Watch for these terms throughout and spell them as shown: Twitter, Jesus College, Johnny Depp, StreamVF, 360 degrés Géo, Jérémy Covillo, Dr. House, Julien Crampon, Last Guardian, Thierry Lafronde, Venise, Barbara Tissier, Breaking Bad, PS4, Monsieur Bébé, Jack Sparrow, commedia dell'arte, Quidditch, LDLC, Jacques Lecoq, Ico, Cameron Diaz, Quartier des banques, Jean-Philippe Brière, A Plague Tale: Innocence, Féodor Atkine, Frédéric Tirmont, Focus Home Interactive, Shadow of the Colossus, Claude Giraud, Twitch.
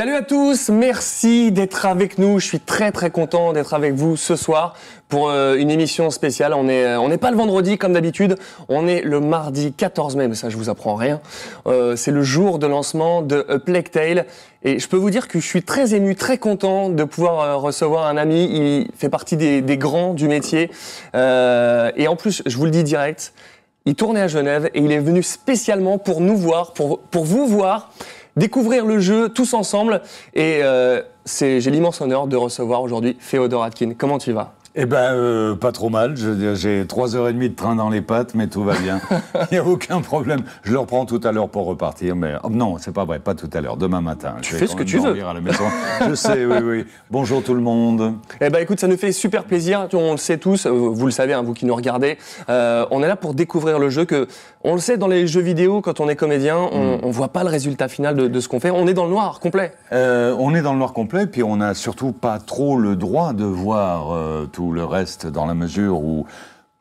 Salut à tous, merci d'être avec nous. Je suis très content d'être avec vous ce soir pour une émission spéciale. On n'est pas le vendredi comme d'habitude, on est le mardi 14 mai, mais ça je vous apprends rien. C'est le jour de lancement de A Plague Tale. Et je peux vous dire que je suis très ému, très content de pouvoir recevoir un ami. Il fait partie des grands du métier. Et en plus, je vous le dis direct, il tournait à Genève et il est venu spécialement pour nous voir, pour vous voir, découvrir le jeu tous ensemble. Et j'ai l'immense honneur de recevoir aujourd'hui Féodor Atkine. Comment tu vas? Eh ben, pas trop mal. J'ai 3h30 de train dans les pattes, mais tout va bien. Il n'y a aucun problème. Je le reprends tout à l'heure pour repartir, mais oh, non, c'est pas vrai, pas tout à l'heure. Demain matin. Tu fais ce que tu veux. À la maison. Je sais, oui. Bonjour tout le monde. Eh ben, écoute, ça nous fait super plaisir. On le sait tous, vous le savez, hein, vous qui nous regardez. On est là pour découvrir le jeu que, on le sait, dans les jeux vidéo, quand on est comédien, on voit pas le résultat final de ce qu'on fait. On est dans le noir complet. On est dans le noir complet, puis on n'a surtout pas trop le droit de voir tout le reste, dans la mesure où,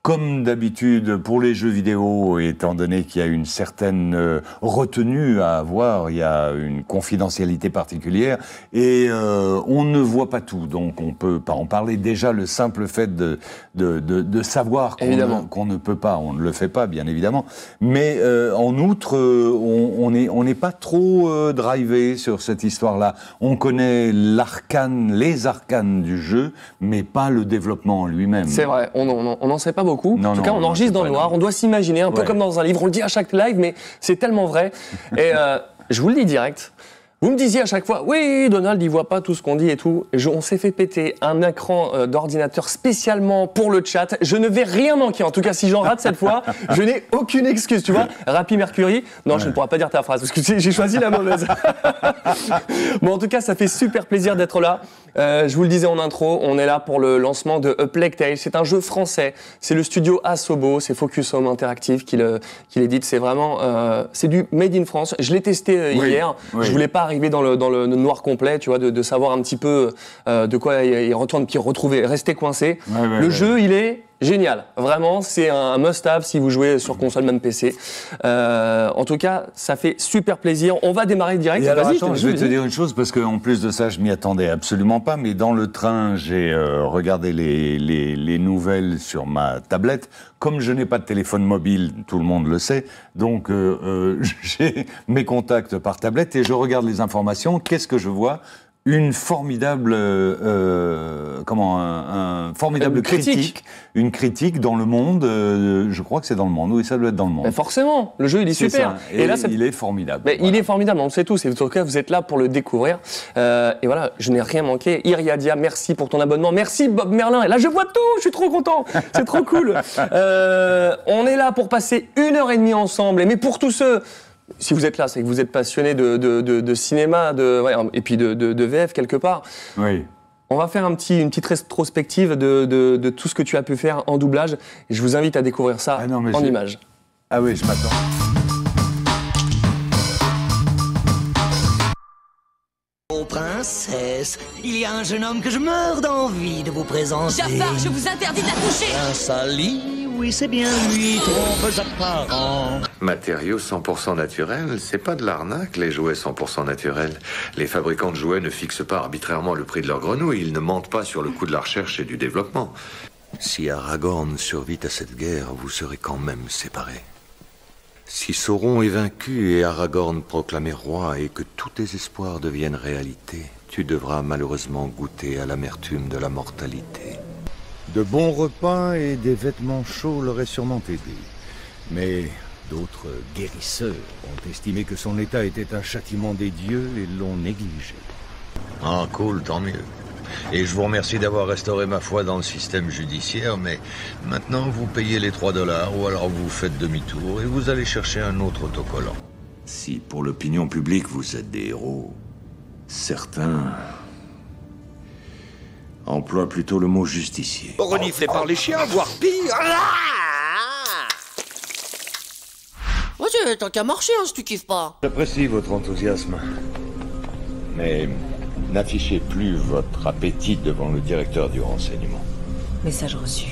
comme d'habitude pour les jeux vidéo, étant donné qu'il y a une certaine retenue à avoir, il y a une confidentialité particulière et on ne voit pas tout, donc on peut pas en parler. Déjà le simple fait de savoir qu'on ne peut pas, on ne le fait pas bien évidemment, mais en outre on n'est pas trop drivé sur cette histoire-là. On connaît l'arcane, les arcanes du jeu, mais pas le développement lui-même. C'est vrai, on n'en sait pas beaucoup. Non, en tout cas, on enregistre dans le noir, on doit s'imaginer, un peu comme dans un livre, on le dit à chaque live, mais c'est tellement vrai. Et je vous le dis direct, vous me disiez à chaque fois, oui, Donald, il voit pas tout ce qu'on dit et tout. On s'est fait péter un écran d'ordinateur spécialement pour le chat. Je ne vais rien manquer. En tout cas, si j'en rate cette fois, je n'ai aucune excuse, tu vois. Rappi Mercury, non, ouais. Je ne pourrai pas dire ta phrase parce que j'ai choisi la mauvaise. Bon, en tout cas, ça fait super plaisir d'être là. Je vous le disais en intro, on est là pour le lancement de A Plague Tale. C'est un jeu français. C'est le studio Asobo, c'est Focus Home Interactive qui l'édite. C'est vraiment, c'est du made in France. Je l'ai testé hier. Oui. Je voulais pas arriver dans le noir complet, tu vois, de savoir un petit peu de quoi il retourne, puis retrouver, rester coincé. Le jeu, il est génial. Vraiment, c'est un must-have si vous jouez sur console, même PC. En tout cas, ça fait super plaisir. On va démarrer direct. Et alors, attends, je vais te dire une chose, parce qu'en plus de ça, je m'y attendais absolument pas, mais dans le train, j'ai regardé les nouvelles sur ma tablette. Comme je n'ai pas de téléphone mobile, tout le monde le sait, donc j'ai mes contacts par tablette et je regarde les informations. Qu'est-ce que je vois ? Une formidable, formidable critique, une critique dans le monde. Je crois que c'est dans le monde. Oui, ça doit être dans le monde. Mais forcément, le jeu il est super. Et là, il est formidable. Mais voilà. Il est formidable. On le sait tous. Et en tout cas, vous êtes là pour le découvrir. Et voilà, je n'ai rien manqué. Iriadia, merci pour ton abonnement. Merci Bob Merlin. Et là, je vois tout. Je suis trop content. C'est trop cool. On est là pour passer 1h30 ensemble. Mais pour tous ceux. Si vous êtes là, c'est que vous êtes passionné de cinéma, et puis de VF quelque part. Oui. On va faire une petite rétrospective de tout ce que tu as pu faire en doublage. Et je vous invite à découvrir ça en images. Ah oui, je m'attends. Mon princesse, il y a un jeune homme que je meurs d'envie de vous présenter. Jafar, je vous interdis de la toucher. Un sali. Oui, c'est bien lui, trompes apparents. Matériaux 100% naturels, c'est pas de l'arnaque, les jouets 100% naturels. Les fabricants de jouets ne fixent pas arbitrairement le prix de leurs grenouilles, ils ne mentent pas sur le coût de la recherche et du développement. Si Aragorn survit à cette guerre, vous serez quand même séparés. Si Sauron est vaincu et Aragorn proclamé roi et que tous tes espoirs deviennent réalité, tu devras malheureusement goûter à l'amertume de la mortalité. De bons repas et des vêtements chauds l'auraient sûrement aidé. Mais d'autres guérisseurs ont estimé que son état était un châtiment des dieux et l'ont négligé. Ah cool, tant mieux. Et je vous remercie d'avoir restauré ma foi dans le système judiciaire, mais maintenant vous payez les 3 $ ou alors vous faites demi-tour et vous allez chercher un autre autocollant. Si pour l'opinion publique vous êtes des héros, certains... emploie plutôt le mot justicier. Reniflé par les chiens, voire pire. Vas-y, tant qu'à marcher, hein, si tu kiffes pas. J'apprécie votre enthousiasme. Mais n'affichez plus votre appétit devant le directeur du renseignement. Message reçu.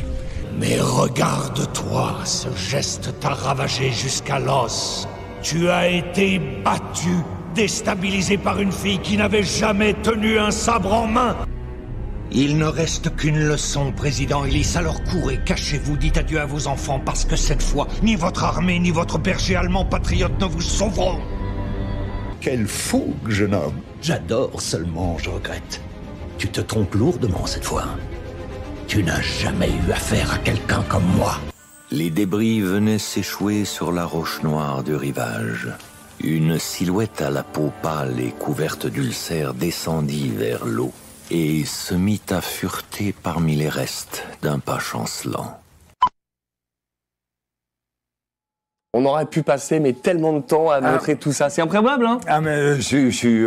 Mais regarde-toi, ce geste t'a ravagé jusqu'à l'os. Tu as été battu déstabilisé par une fille qui n'avait jamais tenu un sabre en main. Il ne reste qu'une leçon, Président Ellis, alors courez, cachez-vous, dites adieu à vos enfants, parce que cette fois, ni votre armée, ni votre berger allemand patriote ne vous sauveront. Quelle fougue, jeune homme. J'adore, seulement je regrette. Tu te trompes lourdement cette fois. Tu n'as jamais eu affaire à quelqu'un comme moi. Les débris venaient s'échouer sur la roche noire du rivage. Une silhouette à la peau pâle et couverte d'ulcères descendit vers l'eau et se mit à fureter parmi les restes d'un pas chancelant. On aurait pu passer mais tellement de temps à montrer tout ça, c'est improbable, hein? Ah mais tu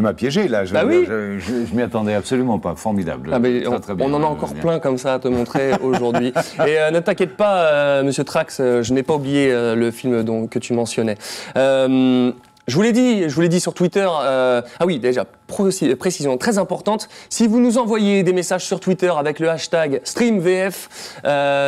m'as piégé là. Bah oui. Je m'y attendais absolument pas, formidable. Ah mais on en a encore plein comme ça à te montrer aujourd'hui. Et ne t'inquiète pas, Monsieur Trax, je n'ai pas oublié le film que tu mentionnais. Je vous l'ai dit sur Twitter, ah oui, déjà, précision très importante, si vous nous envoyez des messages sur Twitter avec le hashtag StreamVF,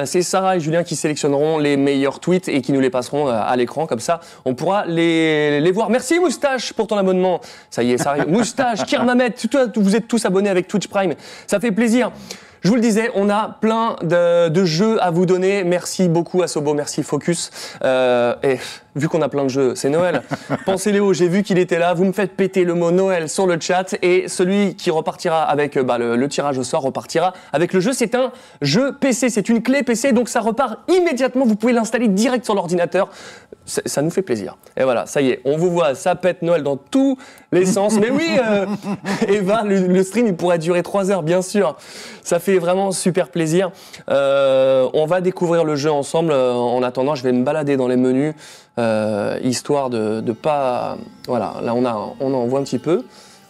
c'est Sarah et Julien qui sélectionneront les meilleurs tweets et qui nous les passeront à l'écran, comme ça, on pourra les voir. Merci Moustache pour ton abonnement, ça y est, ça arrive. Moustache, Kermamet, vous êtes tous abonnés avec Twitch Prime, ça fait plaisir. Je vous le disais, on a plein de jeux à vous donner. Merci beaucoup Asobo, merci Focus. Et vu qu'on a plein de jeux, c'est Noël. Pensez Léo, j'ai vu qu'il était là. Vous me faites péter le mot Noël sur le chat. Et celui qui repartira avec le tirage au sort repartira avec le jeu. C'est un jeu PC, c'est une clé PC. Donc ça repart immédiatement. Vous pouvez l'installer direct sur l'ordinateur. Ça nous fait plaisir. Et voilà, ça y est, on vous voit. Ça pète Noël dans tous les sens. Mais oui, Eva, le stream, il pourrait durer 3 heures, bien sûr. Ça fait vraiment super plaisir. On va découvrir le jeu ensemble. En attendant, je vais me balader dans les menus, histoire de pas... Voilà, là on en voit un petit peu.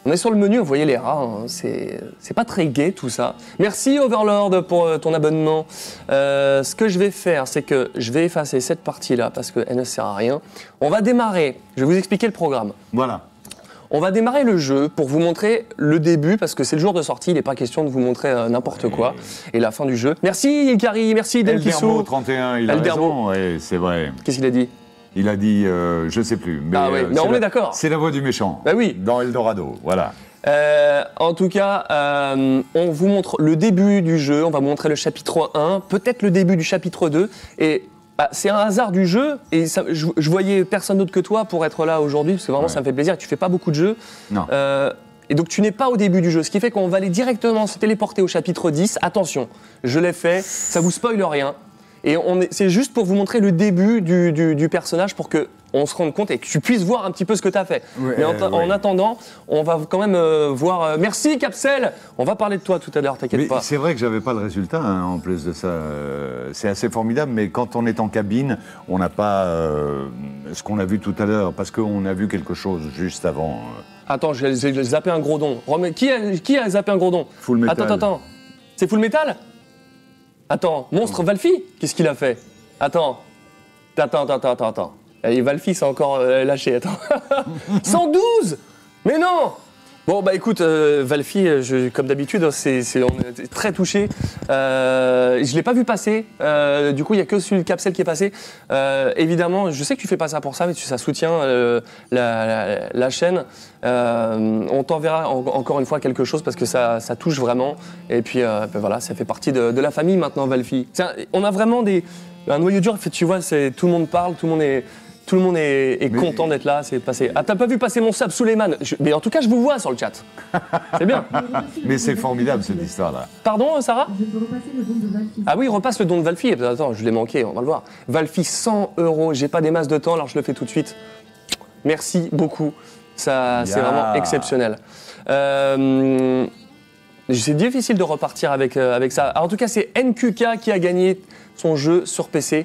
On est sur le menu, vous voyez les rats, hein. C'est pas très gai tout ça. Merci Overlord pour ton abonnement. Ce que je vais faire, c'est que je vais effacer cette partie-là parce qu'elle ne sert à rien. On va démarrer, je vais vous expliquer le programme. Voilà. On va démarrer le jeu pour vous montrer le début, parce que c'est le jour de sortie, il n'est pas question de vous montrer n'importe quoi, et la fin du jeu. Merci Ikari, merci Delkisso. 31, il a raison, ouais, c'est vrai. Qu'est-ce qu'il a dit? Il a dit, je sais plus. Mais ah oui, non, on est d'accord. C'est la voix du méchant, bah oui. Dans Eldorado, voilà. En tout cas, on vous montre le début du jeu, on va vous montrer le chapitre 1, peut-être le début du chapitre 2, et... Bah, c'est un hasard du jeu, et ça, je voyais personne d'autre que toi pour être là aujourd'hui, parce que vraiment ça me fait plaisir, tu fais pas beaucoup de jeux. Non. Et donc tu n'es pas au début du jeu, ce qui fait qu'on va aller directement se téléporter au chapitre 10. Attention, je l'ai fait, ça vous spoile rien. Et c'est juste pour vous montrer le début du personnage pour qu'on se rende compte et que tu puisses voir un petit peu ce que tu as fait. Ouais, mais en attendant, on va quand même voir... merci Capsel. On va parler de toi tout à l'heure, t'inquiète pas. C'est vrai que j'avais pas le résultat hein, en plus de ça. C'est assez formidable, mais quand on est en cabine, on n'a pas ce qu'on a vu tout à l'heure, parce qu'on a vu quelque chose juste avant. Attends, j'ai zappé un gros don. Qui a zappé un gros don? Full Metal. Attends. C'est Full Metal? Attends, Monstre Valfi, qu'est-ce qu'il a fait? Attends. Et Valfi s'est encore lâché, attends. 112. Mais non. Bon, bah écoute, Valfi, comme d'habitude, on est très touchés. Je ne l'ai pas vu passer. Du coup, il n'y a que celui de Capsel qui est passé. Évidemment, je sais que tu ne fais pas ça pour ça, mais ça soutient la chaîne. On t'enverra encore une fois quelque chose parce que ça touche vraiment. Et puis, bah voilà, ça fait partie de la famille maintenant, Valfi. On a vraiment un noyau dur. Tu vois, tout le monde parle, tout le monde est content d'être là, c'est passé. Ah, t'as pas vu passer mon sable, Souleymane? Mais en tout cas, je vous vois sur le chat. C'est bien. Mais c'est formidable, cette histoire-là. Pardon, Sarah? Je peux repasser le don de Valfi. Ah oui, repasse le don de Valfi. Attends, je l'ai manqué, on va le voir. Valfi, 100 €. J'ai pas des masses de temps, alors je le fais tout de suite. Merci beaucoup. Ça, c'est vraiment exceptionnel. C'est difficile de repartir avec ça. Alors, en tout cas, c'est NQK qui a gagné son jeu sur PC.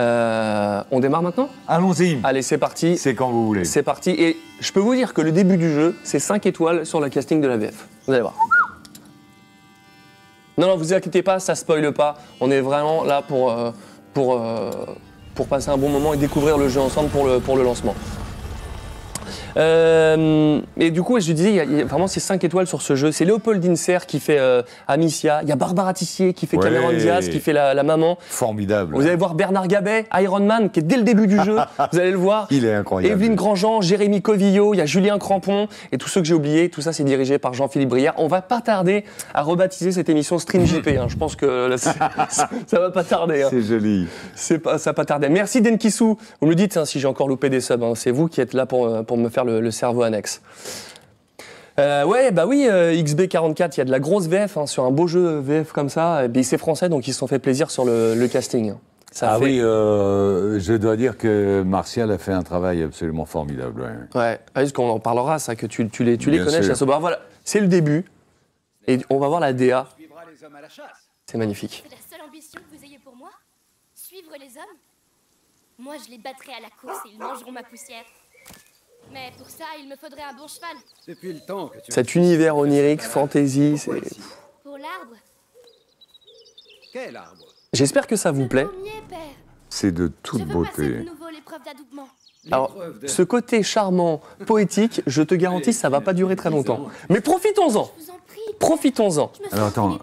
On démarre maintenant? Allons-y. Allez, c'est parti. C'est quand vous voulez. C'est parti. Et je peux vous dire que le début du jeu, c'est 5 étoiles sur le casting de la VF. Vous allez voir. Non, vous inquiétez pas, ça spoile pas. On est vraiment là pour passer un bon moment et découvrir le jeu ensemble pour le lancement. Et du coup, je disais, il y a vraiment ces 5 étoiles sur ce jeu. C'est Léopoldine Serre qui fait Amicia. Il y a Barbara Tissier qui fait Cameron Diaz, qui fait la maman. Formidable. Vous allez voir Bernard Gabet, Iron Man, qui est dès le début du jeu. Vous allez le voir. Il est incroyable. Evelyne Grandjean, Jérémy Covillo, il y a Julien Crampon et tous ceux que j'ai oubliés. Tout ça, c'est dirigé par Jean-Philippe Brière. On va pas tarder à rebaptiser cette émission Stream JP. Hein. Je pense que là, ça va pas tarder. Hein. C'est joli. Ça va pas tarder. Merci Denkissou. Vous me le dites hein, si j'ai encore loupé des subs. Hein. C'est vous qui êtes là pour me faire le cerveau annexe. Ouais, bah oui, XB44, il y a de la grosse VF hein, sur un beau jeu VF comme ça. Et c'est français, donc ils se sont fait plaisir sur le casting. Ça ah fait... oui, je dois dire que Martial a fait un travail absolument formidable. Ouais, ouais parce qu'on en parlera, ça, que tu les connais, chez Asobo. Voilà, c'est le début. Et on va voir la DA. C'est magnifique. La seule ambition que vous ayez pour moi, suivre les hommes. Moi, je les battrai à la course et ils mangeront ma poussière. Mais pour ça, il me faudrait un bon cheval. Depuis le temps que tu... Cet univers onirique, fantasy, c'est... Pour l'arbre. Quel arbre? J'espère que ça vous plaît. C'est de toute beauté. Alors, ce côté charmant, poétique, je te garantis, ça va pas durer très longtemps. Mais profitons-en. Profitons-en. Alors attends,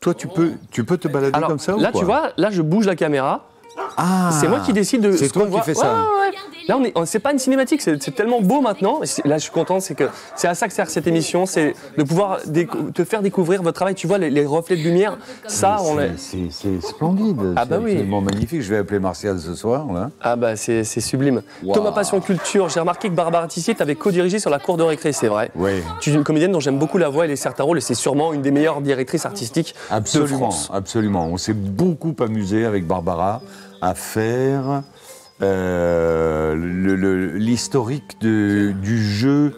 toi tu peux te balader comme ça ou quoi ? Là tu vois, là je bouge la caméra. Ah, c'est moi qui décide de. C'est toi qui fais ça. Ouais. Là, c'est pas une cinématique, c'est tellement beau maintenant. Là, je suis content, c'est à ça que sert cette émission, c'est de pouvoir te faire découvrir votre travail. Tu vois les reflets de lumière, ça, on est. C'est splendide. Ah bah oui. C'est absolument magnifique. Je vais appeler Martial ce soir, là. Ah bah c'est sublime. Wow. Thomas Passion Culture, j'ai remarqué que Barbara Tissier t'avait co-dirigé sur La Cour de récré, c'est vrai. Oui. Tu es une comédienne dont j'aime beaucoup la voix et les certains rôles, et c'est sûrement une des meilleures directrices artistiques de France. Absolument. On s'est beaucoup amusé avec Barbara à faire. L'historique du jeu,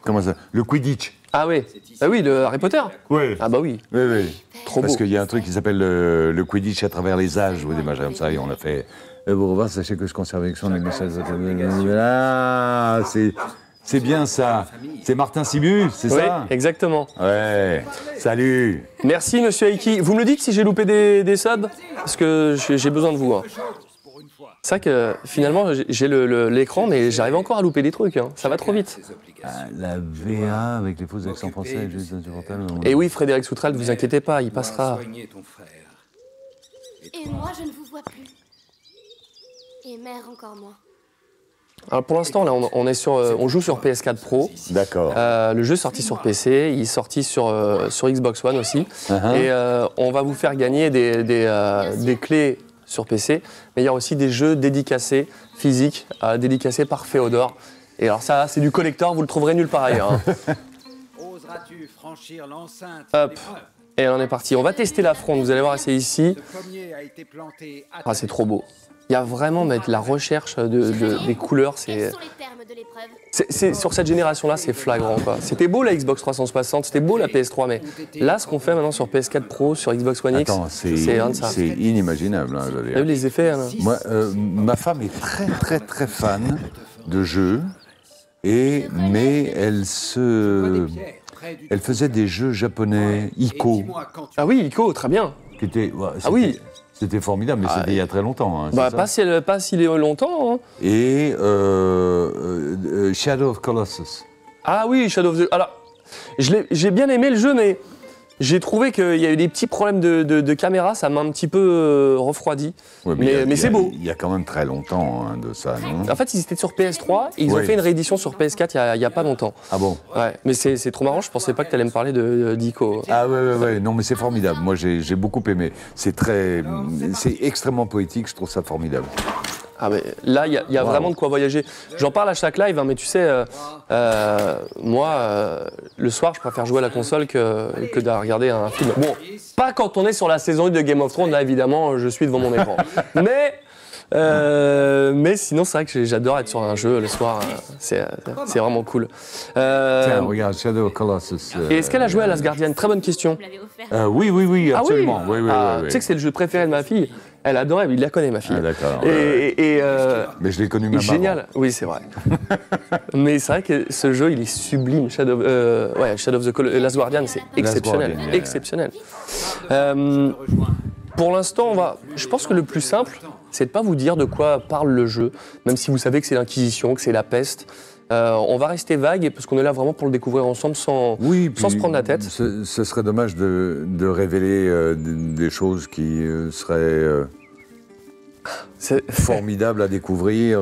comment ça, le Quidditch. Ah oui, bah oui, le Harry Potter. Oui. Ah bah oui. Oui, oui. Trop beau. Parce qu'il y a un truc qui s'appelle le Quidditch à travers les âges, ou des machins comme ça, et on l'a fait. Bon, revoir, sachez que je conserve avec son message. Ah, c'est bien ça. C'est Martin Sibu, c'est ça ? Oui, exactement. Ouais. Salut. Merci, monsieur Aiki. Vous me le dites si j'ai loupé des subs ? Parce que j'ai besoin de vous. Hein. C'est vrai que finalement j'ai l'écran mais j'arrive encore à louper des trucs, hein. Ça va trop vite. Ah, la VA avec les fausses accents français, juste insupportable. Et oui Frédéric Soutral, ne vous inquiétez pas, il passera. Et moi je ne vous vois plus. Et mère encore moins. Alors pour l'instant là on est sur, on joue sur PS4 Pro. D'accord. Le jeu est sorti sur PC, il est sorti sur Xbox One aussi. Uh-huh. Et on va vous faire gagner des clés sur PC, mais il y a aussi des jeux dédicacés, physiques, dédicacés par Féodor. Et alors ça, c'est du collector, vous le trouverez nulle part ailleurs. Hein. Oseras-tu franchir l'enceinte ? Hop, et on est parti. On va tester la fronde, vous allez voir, c'est ici. Ah, c'est trop beau. Il y a vraiment la recherche des couleurs, c'est... Sur cette génération-là, c'est flagrant, quoi. C'était beau la Xbox 360, c'était beau la PS3, mais là, ce qu'on fait maintenant sur PS4 Pro, sur Xbox One X, c'est inimaginable. Hein, vous avez vu les effets là. Moi, ma femme est très, très, très fan de jeux, mais elle faisait des jeux japonais, Ico. Ah oui, Ico, très bien. Ah oui. C'était formidable, mais c'était il y a très longtemps. Hein, bah, pas si longtemps. Hein. Et Shadow of Colossus. Ah oui, Shadow of the... Alors, j'ai bien aimé le jeu, mais j'ai trouvé qu'il y a eu des petits problèmes de caméra. Ça m'a un petit peu refroidi. Ouais, mais c'est beau. Il y a quand même très longtemps hein, de ça, non? En fait, ils étaient sur PS3. Et ils ont fait une réédition sur PS4 il y a pas longtemps. Ah bon? Ouais. Mais c'est trop marrant. Je pensais pas que tu allais me parler d'Ico. Ah ouais. Non, mais c'est formidable. Moi, j'ai beaucoup aimé. C'est extrêmement poétique. Je trouve ça formidable. Ah mais là, il y a vraiment de quoi voyager. J'en parle à chaque live, hein, mais tu sais, moi, le soir, je préfère jouer à la console que de regarder un film. Bon, pas quand on est sur la saison 1 de Game of Thrones, là, évidemment, je suis devant mon écran. Mais sinon, c'est vrai que j'adore être sur un jeu le soir. C'est vraiment cool. Tiens, regarde, Shadow of Colossus. Et est-ce qu'elle a joué à Last Guardian? Très bonne question. Oui, absolument. Oui. Tu sais que c'est le jeu préféré de ma fille. Elle adorait, il la connaît ma fille. Ah, d'accord. Mais je l'ai connue ma maman. Génial, oui c'est vrai. Mais c'est vrai que ce jeu il est sublime. Shadow of the Colossus, Last Guardian, c'est exceptionnel, exceptionnel. Pour l'instant, je pense que le plus simple, c'est de ne pas vous dire de quoi parle le jeu, même si vous savez que c'est l'Inquisition, que c'est la peste. On va rester vague, parce qu'on est là vraiment pour le découvrir ensemble sans, sans se prendre la tête. Ce serait dommage de révéler des choses qui seraient formidables à découvrir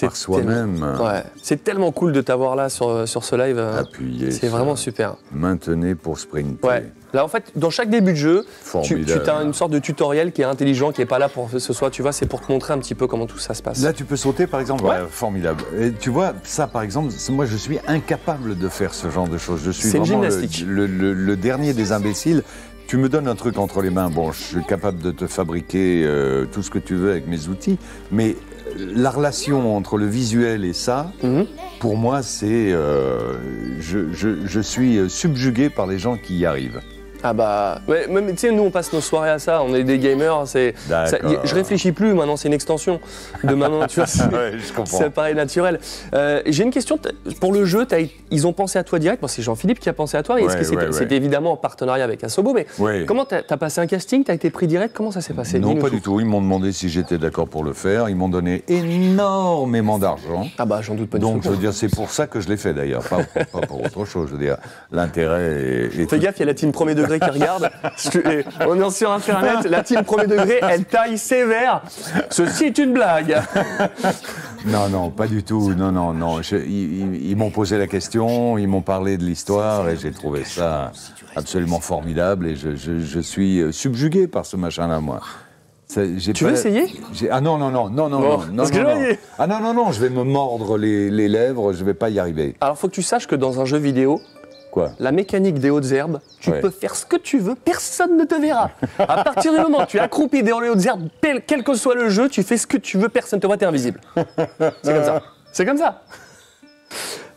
par soi-même. Ouais. C'est tellement cool de t'avoir là sur ce live. C'est vraiment super. Maintenez pour sprinter. Ouais. Là, en fait, dans chaque début de jeu, tu as une sorte de tutoriel qui est intelligent, qui n'est pas là pour ce soir, tu vois, c'est pour te montrer un petit peu comment tout ça se passe. Là, tu peux sauter, par exemple. Ouais, formidable. Et tu vois, ça, par exemple, moi, je suis incapable de faire ce genre de choses. Je suis vraiment le dernier des imbéciles. Tu me donnes un truc entre les mains. Bon, je suis capable de te fabriquer tout ce que tu veux avec mes outils, mais la relation entre le visuel et ça, pour moi, c'est... je suis subjugué par les gens qui y arrivent. Ah bah, ouais, tu sais, nous on passe nos soirées à ça, on est des gamers, je réfléchis plus, maintenant c'est une extension de maintenant, tu vois, ça paraît naturel. J'ai une question, pour le jeu, ils ont pensé à toi direct, bon, c'est Jean-Philippe qui a pensé à toi, est-ce que c'était évidemment en partenariat avec Asobo, mais comment t'as passé un casting, t'as été pris direct, comment ça s'est passé? Non, pas du tout, ils m'ont demandé si j'étais d'accord pour le faire, ils m'ont donné énormément d'argent. Ah bah, j'en doute pas du tout. Donc, je veux dire, c'est pour ça que je l'ai fait d'ailleurs, pas pour autre chose, je veux dire, l'intérêt est... Fais gaffe, il y a la team premier degré qui regarde, on est sur internet, la team premier degré, elle taille sévère. Ceci est une blague. Non, non, pas du tout. Non, non, non. Ils m'ont posé la question, ils m'ont parlé de l'histoire et j'ai trouvé ça absolument formidable et je suis subjugué par ce machin-là, moi. Tu veux essayer? Ah non, non, non, non, non, bon, ah non, non, non, je vais me mordre les lèvres, je vais pas y arriver. Alors, faut que tu saches que dans un jeu vidéo, la mécanique des hautes herbes, tu peux faire ce que tu veux, personne ne te verra. À partir du moment où tu es accroupi dans les hautes herbes, quel que soit le jeu, tu fais ce que tu veux, personne ne te voit, t'es invisible. C'est comme ça. C'est comme ça.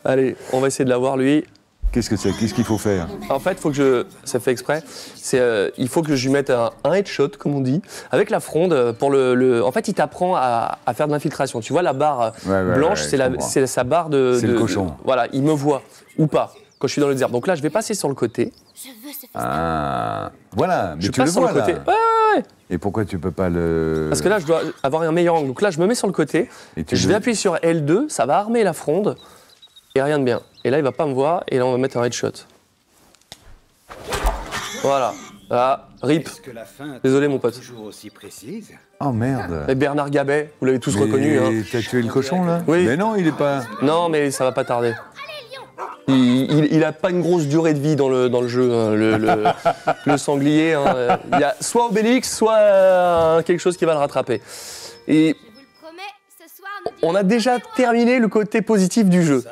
Allez, on va essayer de l'avoir, lui. Qu'est-ce que c'est? Qu'est-ce qu'il faut faire? En fait, faut que je... Ça fait exprès. Il faut que je lui mette un headshot, comme on dit, avec la fronde. Pour en fait, il t'apprend à faire de l'infiltration. Tu vois, la barre blanche, c'est sa barre de... C'est le cochon. Voilà, il me voit ou pas quand je suis dans les herbes. Donc là, je vais passer sur le côté. Ah, voilà, mais tu le vois, là. Ouais. Et pourquoi tu peux pas le... Parce que là, je dois avoir un meilleur angle. Donc là, je me mets sur le côté, je vais appuyer sur L2, ça va armer la fronde, et rien de bien. Et là, il va pas me voir, et là, on va mettre un headshot. Voilà. Ah, rip. Désolé, mon pote. Oh merde. Et Bernard Gabet, vous l'avez tous reconnu. Hein. T'as tué le cochon, là? Oui. Mais non, il est pas... Non, mais ça va pas tarder. Il n'a pas une grosse durée de vie dans le jeu, hein, le sanglier. Hein, il y a soit Obélix, soit quelque chose qui va le rattraper. Et on a déjà terminé le côté positif du jeu.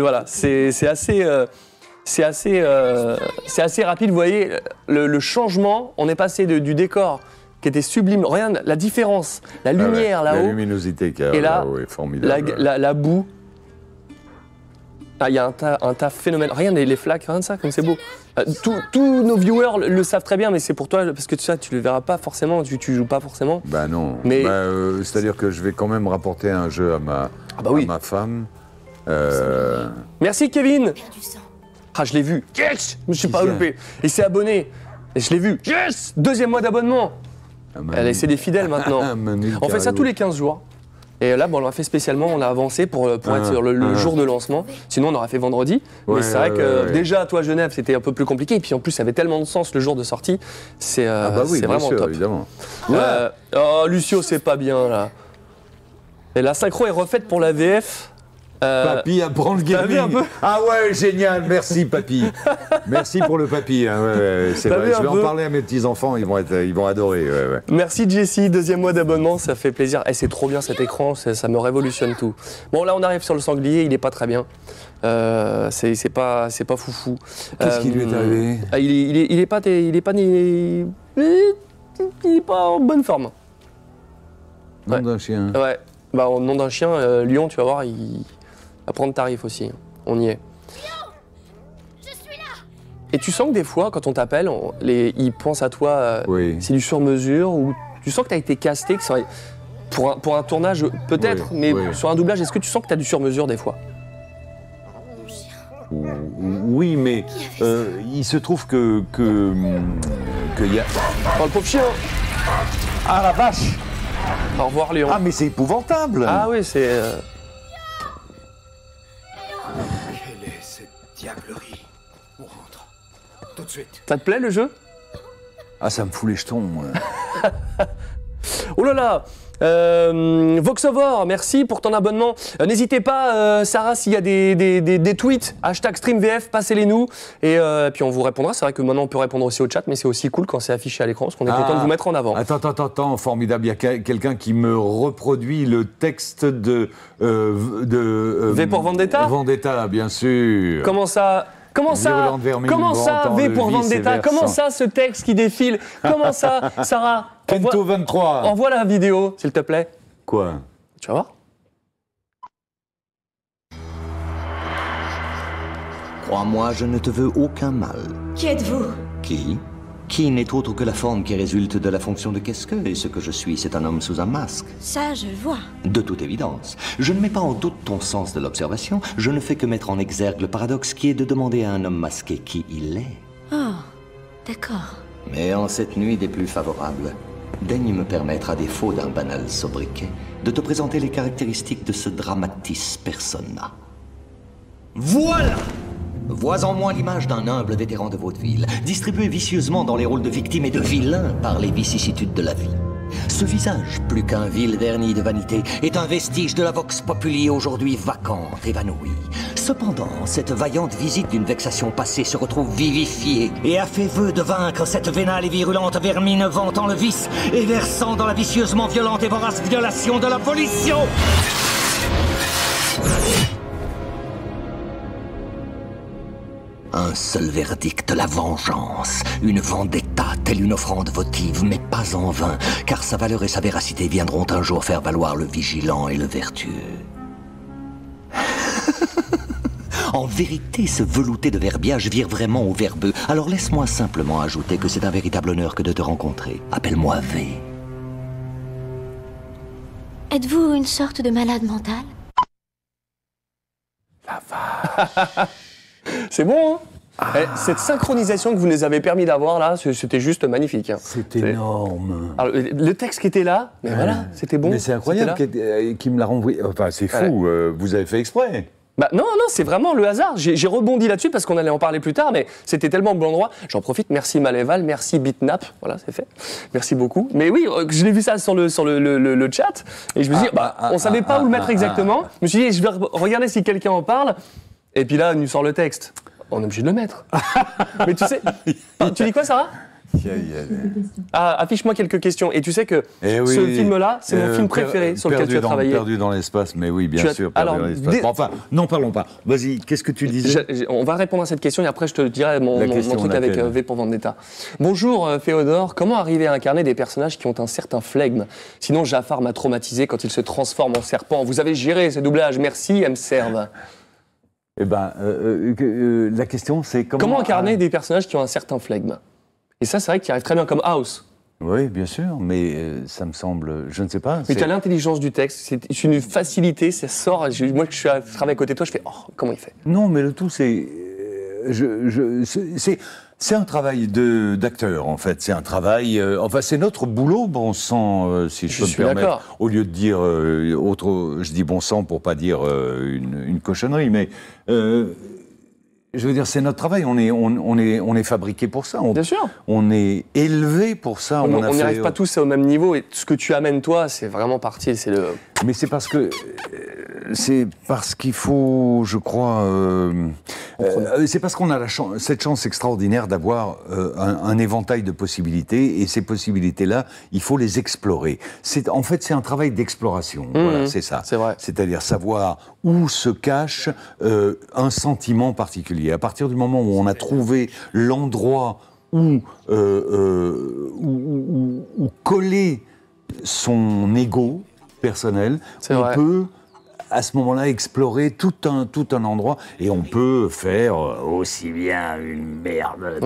Voilà, c'est assez rapide, vous voyez, le changement, on est passé du décor qui était sublime. Regarde la différence, la lumière là-haut. La luminosité qu'il y a là-haut est formidable. La boue. Ah, il y a un taf phénomène. Rien, les flaques, rien de ça, comme c'est beau. Tous nos viewers le savent très bien, mais c'est pour toi, parce que tu le verras pas forcément, tu joues pas forcément. Bah non, mais c'est-à-dire que je vais quand même rapporter un jeu à ma femme. Merci Kevin. Ah, je l'ai vu. Yes. Je me suis pas loupé. Il s'est abonné. Et je l'ai vu. Yes. Deuxième mois d'abonnement. C'est des fidèles maintenant. On fait ça tous les 15 jours. Et là, bon, on l'a fait spécialement, on a avancé pour être sur le jour de lancement. Sinon, on aurait fait vendredi. Mais c'est vrai que déjà, à toi, Genève, c'était un peu plus compliqué. Et puis, en plus, ça avait tellement de sens le jour de sortie. C'est vraiment top. Évidemment. Oh, Lucio, c'est pas bien, là. Et la synchro est refaite pour la VF. Papy apprend le gaming. Ah ouais, génial, merci papy. Merci pour le papy. Hein, c'est vrai, je vais en parler à mes petits-enfants, ils vont adorer. Merci Jessie, deuxième mois d'abonnement, ça fait plaisir. Eh, c'est trop bien cet écran, ça me révolutionne tout. Bon, là on arrive sur le sanglier, il n'est pas très bien. C'est pas foufou. Qu'est-ce qui lui est arrivé? Il n'est pas en bonne forme. Nom d'un chien. Ouais, bah, au nom d'un chien, Lyon, tu vas voir, il... À prendre tarif aussi, on y est. Je suis là. Et tu sens que des fois, quand on t'appelle, ils pensent à toi, c'est du sur-mesure, ou tu sens que tu as été casté, que ça, pour un tournage peut-être, mais sur un doublage, est-ce que tu sens que tu as du sur-mesure des fois? Oui, mais il se trouve que y a... Oh, le pauvre chien. Ah la vache! Au revoir Lyon. Ah mais c'est épouvantable! Ah oui, c'est... Quelle est cette diablerie? On rentre. Tout de suite. Ça te plaît le jeu? Ah ça me fout les jetons. Oh là là! Voxovore, merci pour ton abonnement. N'hésitez pas, Sarah, s'il y a des tweets, hashtag StreamVF, passez-les nous. Et puis on vous répondra. C'est vrai que maintenant on peut répondre aussi au chat, mais c'est aussi cool quand c'est affiché à l'écran, parce qu'on est content de vous mettre en avant. Attends, formidable. Il y a quelqu'un qui me reproduit le texte de V pour Vendetta. Vendetta, bien sûr. Comment ça? Comment ça, V pour Vendetta? Comment ça, ce texte qui défile? Comment ça, Sarah? Kento 23. Envoie la vidéo, s'il te plaît. Quoi? Tu vas voir. Crois-moi, je ne te veux aucun mal. Qui êtes-vous? Qui n'est autre que la forme qui résulte de la fonction de qu'est-ce que, et ce que je suis, c'est un homme sous un masque. Ça, je vois. De toute évidence. Je ne mets pas en doute ton sens de l'observation, je ne fais que mettre en exergue le paradoxe qui est de demander à un homme masqué qui il est. Oh, d'accord. Mais en cette nuit des plus favorables, daigne me permettre, à défaut d'un banal sobriquet, de te présenter les caractéristiques de ce dramatis persona. Voilà! Vois en moi l'image d'un humble vétéran de vaudeville, distribué vicieusement dans les rôles de victime et de vilain par les vicissitudes de la vie. Ce visage, plus qu'un vil vernis de vanité, est un vestige de la vox populi aujourd'hui vacante, évanouie. Cependant, cette vaillante visite d'une vexation passée se retrouve vivifiée et a fait vœu de vaincre cette vénale et virulente vermine vantant le vice et versant dans la vicieusement violente et vorace violation de la pollution. Un seul verdict, la vengeance. Une vendetta, telle une offrande votive, mais pas en vain, car sa valeur et sa véracité viendront un jour faire valoir le vigilant et le vertueux. En vérité, ce velouté de verbiage vire vraiment au verbeux. Alors laisse-moi simplement ajouter que c'est un véritable honneur que de te rencontrer. Appelle-moi V. Êtes-vous une sorte de malade mental? La vache. C'est bon, hein? Cette synchronisation que vous nous avez permis d'avoir là, c'était juste magnifique. Hein. C'est énorme. Alors, le texte qui était là, mais voilà, c'était bon. Mais c'est incroyable qu'il me l'a renvoyé. Enfin, c'est fou, vous avez fait exprès. Bah, non, c'est vraiment le hasard. J'ai rebondi là-dessus parce qu'on allait en parler plus tard, mais c'était tellement bon endroit. J'en profite, merci Maléval, merci Bitnap, voilà, c'est fait. Merci beaucoup. Mais oui, je l'ai vu ça sur le chat, et je me suis dit, on savait pas où le mettre exactement. Je me suis dit, je vais regarder si quelqu'un en parle. Et puis là, il nous sort le texte. On est obligé de le mettre. Mais tu sais... Tu dis quoi, Sarah? Affiche-moi quelques questions. Et tu sais que ce film-là, c'est mon film préféré sur lequel tu as travaillé. Perdu dans l'espace, mais oui, bien sûr, Perdu dans l'espace. Enfin, n'en parlons pas. Vas-y, qu'est-ce que tu disais? On va répondre à cette question et après je te dirai mon truc avec V pour Vendetta. Bonjour Féodor, comment arriver à incarner des personnages qui ont un certain flegme? Sinon, Jafar m'a traumatisé quand il se transforme en serpent. Vous avez géré ce doublage, merci, elle me serve. Eh ben, la question c'est comment incarner des personnages qui ont un certain flegme. Et ça, c'est vrai qu'il arrive très bien comme House. Oui, bien sûr, mais ça me semble, je ne sais pas. Mais tu as l'intelligence du texte, c'est une facilité, ça sort. Moi, je travaille à côté de toi, je fais oh, comment il fait? Non, mais le tout c'est, c'est un travail d'acteur, en fait. C'est un travail... enfin, c'est notre boulot, bon sang, si je peux me permettre. Au lieu de dire... je dis bon sang pour pas dire une cochonnerie, mais... je veux dire, c'est notre travail. On est fabriqué pour ça. Bien sûr. On est élevé pour ça. On n'y arrive pas tous au même niveau. Et ce que tu amènes, toi, c'est vraiment parti. Mais c'est parce que... C'est parce qu'il faut, je crois... c'est parce qu'on a cette chance extraordinaire d'avoir un éventail de possibilités, et ces possibilités-là, il faut les explorer. En fait, c'est un travail d'exploration, voilà, c'est ça. C'est vrai. C'est-à-dire savoir où se cache un sentiment particulier. À partir du moment où on a trouvé l'endroit où coller son ego personnel, on peut... à ce moment-là, explorer tout un endroit, et on peut faire aussi bien une merde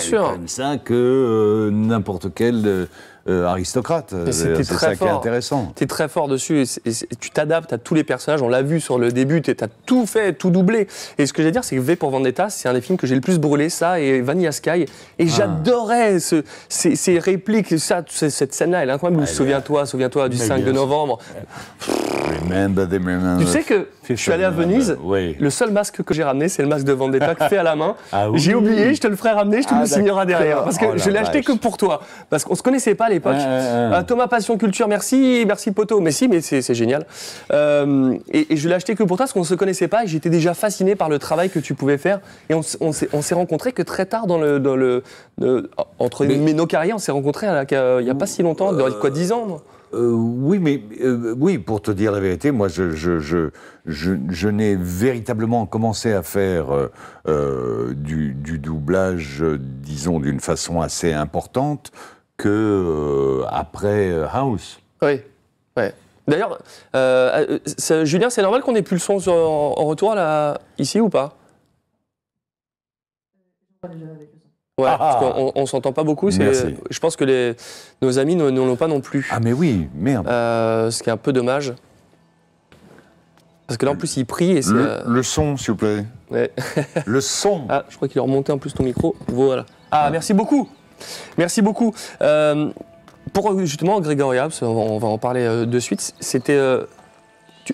comme ça que n'importe quel aristocrate. C'est ça qui est intéressant. Tu es très fort dessus et tu t'adaptes à tous les personnages. On l'a vu sur le début, tu as tout fait, tout doublé. Et ce que je veux dire, c'est que V pour Vendetta, c'est un des films que j'ai le plus brûlé, ça, et Vanilla Sky. Et j'adorais ces répliques, ça, cette scène-là, elle est incroyable. Souviens-toi, souviens-toi du 5 de novembre. Tu sais que je suis allé à Venise, le seul masque que j'ai ramené, c'est le masque de Vendetta fait à la main. Ah oui. J'ai oublié, je te le ferai ramener, je te le signerai derrière. Parce que je l'ai acheté que pour toi. Parce qu'on se connaissait pas à l'époque. Thomas Passion Culture, merci, merci Poto. Mais si, mais c'est génial. Et je l'ai acheté que pour toi parce qu'on se connaissait pas et j'étais déjà fasciné par le travail que tu pouvais faire. Et on s'est rencontrés que très tard dans le. Entre nos carrières, on s'est rencontrés il n'y a pas si longtemps, quoi, 10 ans oui, mais oui, pour te dire la vérité, moi, je n'ai véritablement commencé à faire du doublage, disons, d'une façon assez importante, que après House. Oui, ouais. D'ailleurs, Julien, c'est normal qu'on n'ait plus le son en retour, là, ici, ou pas? Ouais, parce qu'on s'entend pas beaucoup. Je pense que nos amis ne l'ont pas non plus. Ah mais oui, merde. Ce qui est un peu dommage. Parce que là en plus il prie et c'est... Le son s'il vous plaît. Ouais. Le son. Ah, je crois qu'il a remonté en plus ton micro. Voilà. Ah, merci beaucoup. Merci beaucoup. Pour justement Grégory Abs, on va en parler de suite, c'était...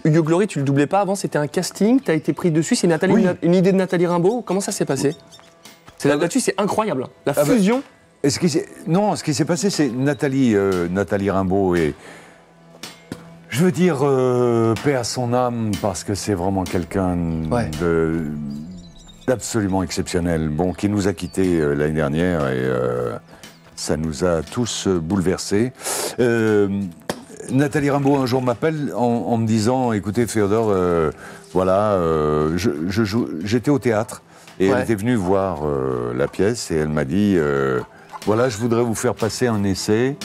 Hugh Laurie, tu le doublais pas avant, c'était un casting, tu as été pris dessus, c'est une idée de Nathalie Rimbaud, comment ça s'est passé ? Là-dessus, c'est incroyable, la fusion. Non, ce qui s'est passé, c'est Nathalie Rimbaud et... Je veux dire, paix à son âme, parce que c'est vraiment quelqu'un d'absolument exceptionnel, bon, qui nous a quittés l'année dernière et ça nous a tous bouleversés. Nathalie Rimbaud, un jour, m'appelle en me disant, écoutez, Féodor, voilà, j'étais au théâtre. Et elle était venue voir la pièce et elle m'a dit voilà, je voudrais vous faire passer un essai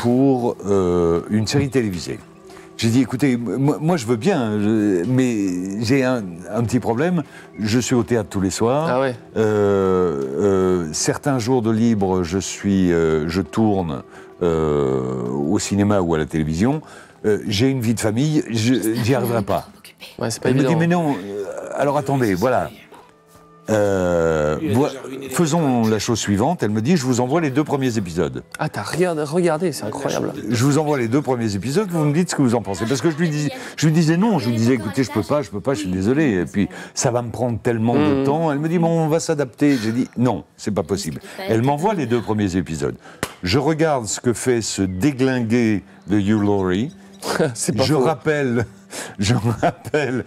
pour une série télévisée. J'ai dit écoutez, moi je veux bien, mais j'ai un petit problème. Je suis au théâtre tous les soirs. Ah ouais. Certains jours de libre, je tourne au cinéma ou à la télévision. J'ai une vie de famille, j'y arriverai pas. Ouais, c'est pas évident. Elle me dit mais non. Alors attendez, voilà. Faisons la chose suivante, elle me dit je vous envoie les 2 premiers épisodes. Ah t'as regardé, c'est incroyable. Je vous envoie les 2 premiers épisodes, vous me dites ce que vous en pensez. Parce que je lui disais non, je lui disais écoutez je peux pas, je suis désolé. Et puis ça va me prendre tellement de temps. Elle me dit bon on va s'adapter, j'ai dit non, c'est pas possible. Elle m'envoie les 2 premiers épisodes. Je regarde ce que fait ce déglingué de Hugh Laurie. Je rappelle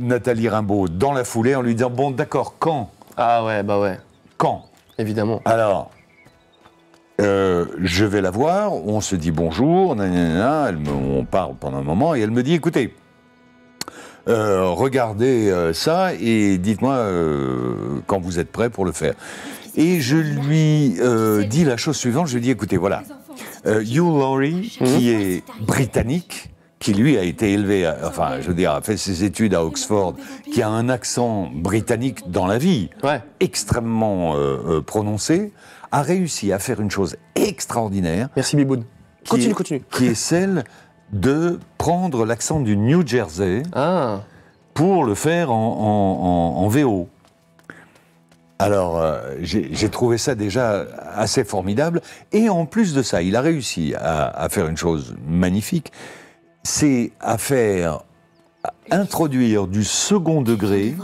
Nathalie Rimbaud dans la foulée en lui disant bon d'accord quand. Ah ouais bah ouais. Quand. Évidemment. Alors je vais la voir, on se dit bonjour, nanana, on parle pendant un moment et elle me dit écoutez regardez ça et dites-moi quand vous êtes prêt pour le faire. Et je lui dis la chose suivante, je lui dis écoutez voilà Hugh Laurie qui est britannique, qui lui a été élevé, enfin je veux dire, a fait ses études à Oxford, qui a un accent britannique dans la vie, extrêmement prononcé, a réussi à faire une chose extraordinaire. Merci Biboud. Continue. Qui est celle de prendre l'accent du New Jersey pour le faire en VO. Alors, j'ai trouvé ça déjà assez formidable. Et en plus de ça, il a réussi à faire une chose magnifique, c'est à introduire du second degré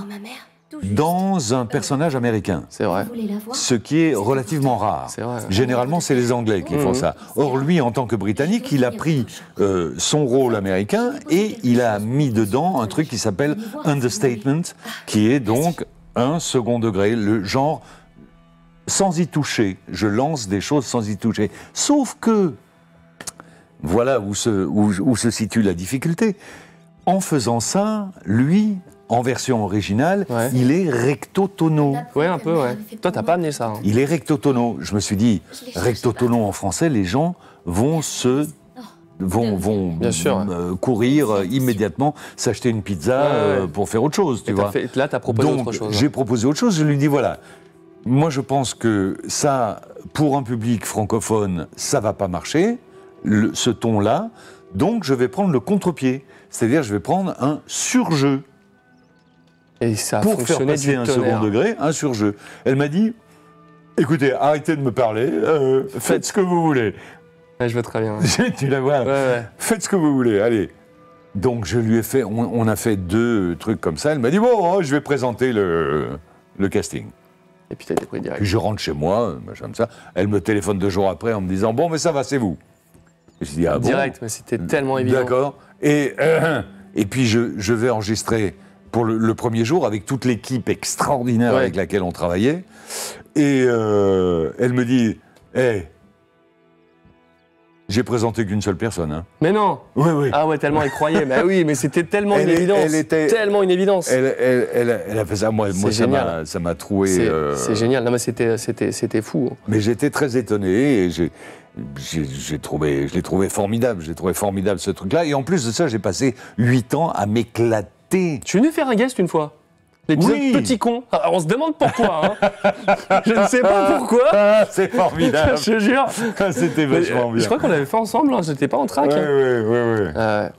dans un personnage américain. C'est vrai. Ce qui est relativement rare. Généralement, c'est les Anglais qui font ça. Or, lui, en tant que Britannique, il a pris son rôle américain et il a mis dedans un truc qui s'appelle « understatement », qui est donc... un second degré, le genre sans y toucher, je lance des choses sans y toucher. Sauf que, voilà où se situe la difficulté, en faisant ça, lui, en version originale, il est recto-tono. Oui, un peu, ouais. Toi, t'as pas amené ça. Hein. Il est recto-tono. Je me suis dit, recto-tono en français, les gens vont se... vont courir immédiatement, s'acheter une pizza pour faire autre chose, tu vois. Là, tu as proposé autre chose. J'ai proposé autre chose, je lui dis, voilà, Moi, je pense que ça, pour un public francophone, ça ne va pas marcher, ce ton-là. Donc, je vais prendre le contre-pied. C'est-à-dire, je vais prendre un surjeu. Et ça a fonctionné du tonnerre. Pour faire passer un second degré, un surjeu. Elle m'a dit, écoutez, arrêtez de me parler, faites ce que vous voulez. Ouais, je vois très bien. Ouais. Tu la vois. Ouais, ouais. Faites ce que vous voulez, allez. Donc, je lui ai fait, on a fait deux trucs comme ça. Elle m'a dit, bon, je vais présenter le casting. Et puis, t'as été pris direct. Puis je rentre chez moi, machin comme ça. Elle me téléphone 2 jours après en me disant, bon, mais ça va, c'est vous. Je dis, ah bon ? Direct, mais c'était tellement évident. D'accord. Et puis, je vais enregistrer pour le premier jour avec toute l'équipe extraordinaire, ouais, avec laquelle on travaillait. Et elle me dit, hey, j'ai présenté qu'une seule personne. Hein. Mais non. Oui, oui. Ah ouais, tellement elle croyait. Bah oui, mais c'était tellement une évidence. Elle était tellement une évidence. Elle a fait ça. Moi ça m'a troué. C'est génial. Non, mais c'était fou. Mais j'étais très étonné. Et je l'ai trouvé formidable. J'ai trouvé formidable ce truc-là. Et en plus de ça, j'ai passé 8 ans à m'éclater. Tu es venu faire un guest une fois. L'épisode oui. Petit con. Alors on se demande pourquoi. Hein. Je ne sais pas pourquoi. Ah, c'est formidable. Je te jure. C'était vachement bien. Je crois qu'on l'avait fait ensemble. Hein. J'étais pas en track. Oui, hein. Oui.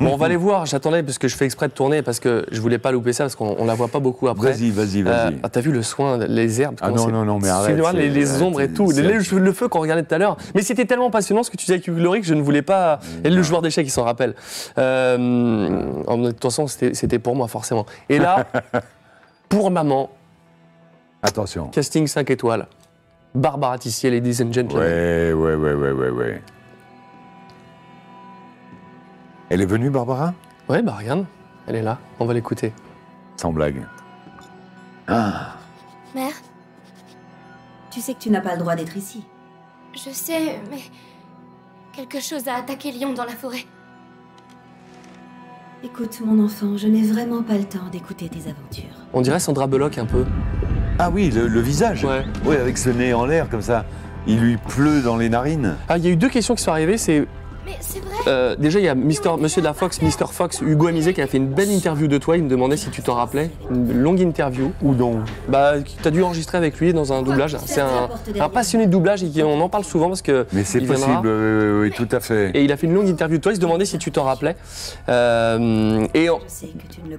Bon, on va aller voir. J'attendais parce que je fais exprès de tourner parce que je voulais pas louper ça parce qu'on la voit pas beaucoup après. Vas-y. Ah, t'as vu le soin, les herbes. Ah non, mais arrête. Noir, les ombres et tout. Le feu qu'on regardait tout à l'heure. Mais c'était tellement passionnant ce que tu disais avec Hugh Laurie que je ne voulais pas. Et le joueur d'échecs, il s'en rappelle. De toute façon, c'était pour moi, forcément. Et là, pour maman. Attention. Casting 5 étoiles. Barbara Tissier, Ladies and Gentlemen. Ouais. Elle est venue, Barbara? Ouais, bah regarde, elle est là, on va l'écouter. Sans blague. Ah. Mère, tu sais que tu n'as pas le droit d'être ici. Je sais, mais quelque chose a attaqué Lyon dans la forêt. Écoute, mon enfant, je n'ai vraiment pas le temps d'écouter tes aventures. On dirait Sandra Bullock un peu. Ah oui, le visage. Ouais. Oui, avec ce nez en l'air comme ça. Il lui pleut dans les narines. Ah, il y a eu 2 questions qui sont arrivées, c'est... Mais c'est vrai. Déjà, il y a Monsieur de la Fox, Mr. Fox, Hugo Amizé qui a fait une belle interview de toi. Il me demandait si tu t'en rappelais. Une longue interview. Ou non. Bah, t'as dû enregistrer avec lui dans un doublage. C'est un passionné de doublage et on en parle souvent parce que. Mais c'est possible, oui, tout à fait. Et il a fait une longue interview de toi. Il se demandait si tu t'en rappelais. Et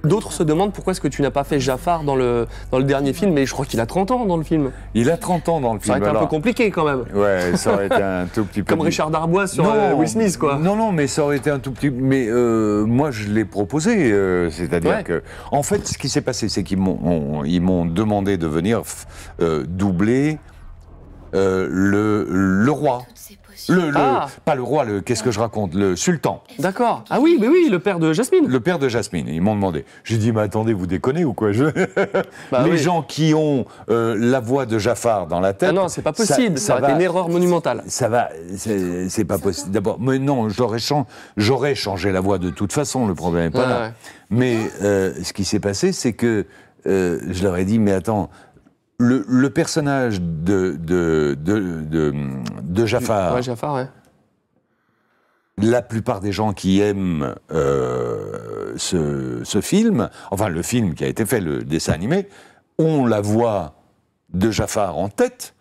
d'autres se demandent pourquoi est-ce que tu n'as pas fait Jafar dans le dernier film. Mais je crois qu'il a 30 ans dans le film. Il a 30 ans dans le film. Ça aurait été un peu compliqué quand même. Ouais, ça aurait été un tout petit peu. Comme Richard Darbois sur Will Smith. Quoi. Non, mais ça aurait été un tout petit... Mais moi, je l'ai proposé, c'est-à-dire que... En fait, ce qui s'est passé, c'est qu'ils m'ont demandé de venir doubler le roi. Pas le roi, qu'est-ce que je raconte? Le sultan. D'accord. Ah oui, mais oui, le père de Jasmine. Le père de Jasmine, ils m'ont demandé. J'ai dit, mais attendez, vous déconnez ou quoi? Les gens qui ont la voix de Jafar dans la tête... Ah non, c'est pas possible, ça va être une erreur monumentale. Ça va, c'est pas possible. D'abord, mais non, j'aurais changé la voix de toute façon, le problème n'est pas là. Ouais. Mais ce qui s'est passé, c'est que je leur ai dit, mais attends... Le personnage de Jafar, ouais, la plupart des gens qui aiment ce film, enfin le film qui a été fait, le dessin animé, ont la voix de Jafar en tête.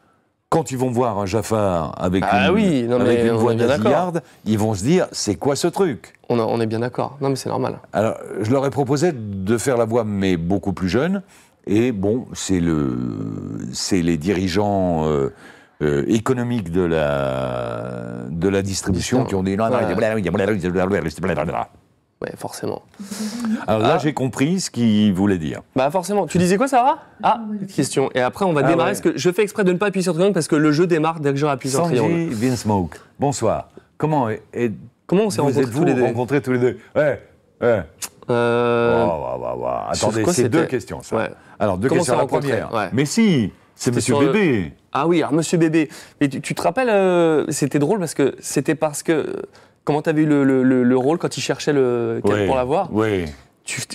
Quand ils vont voir un Jafar avec une voix nasillarde, ils vont se dire, c'est quoi ce truc? On est bien d'accord, non mais c'est normal. Alors, je leur ai proposé de faire la voix, mais beaucoup plus jeune. Et bon, c'est les dirigeants économiques de la distribution qui ont dit non, ouais, forcément. Alors là, j'ai compris ce qu'il voulait dire. Bah forcément. Tu disais quoi, Sarah? Ah, question. Et après, on va démarrer. Ouais. Je fais exprès de ne pas appuyer sur triangle parce que le jeu démarre dès que je appuie sur triangle. Sanji Vinsmoke. Bonsoir. Comment on s'est rencontrés tous les deux? Ouais. Attendez, c'est 2 questions. Ça. Ouais. Alors, 2 questions. La première. Ouais. Mais si, c'est Monsieur Bébé. Ah oui, alors Monsieur Bébé. Mais tu te rappelles, c'était drôle parce que c'était parce que. Comment t'avais eu le rôle quand il cherchait pour l'avoir? Oui.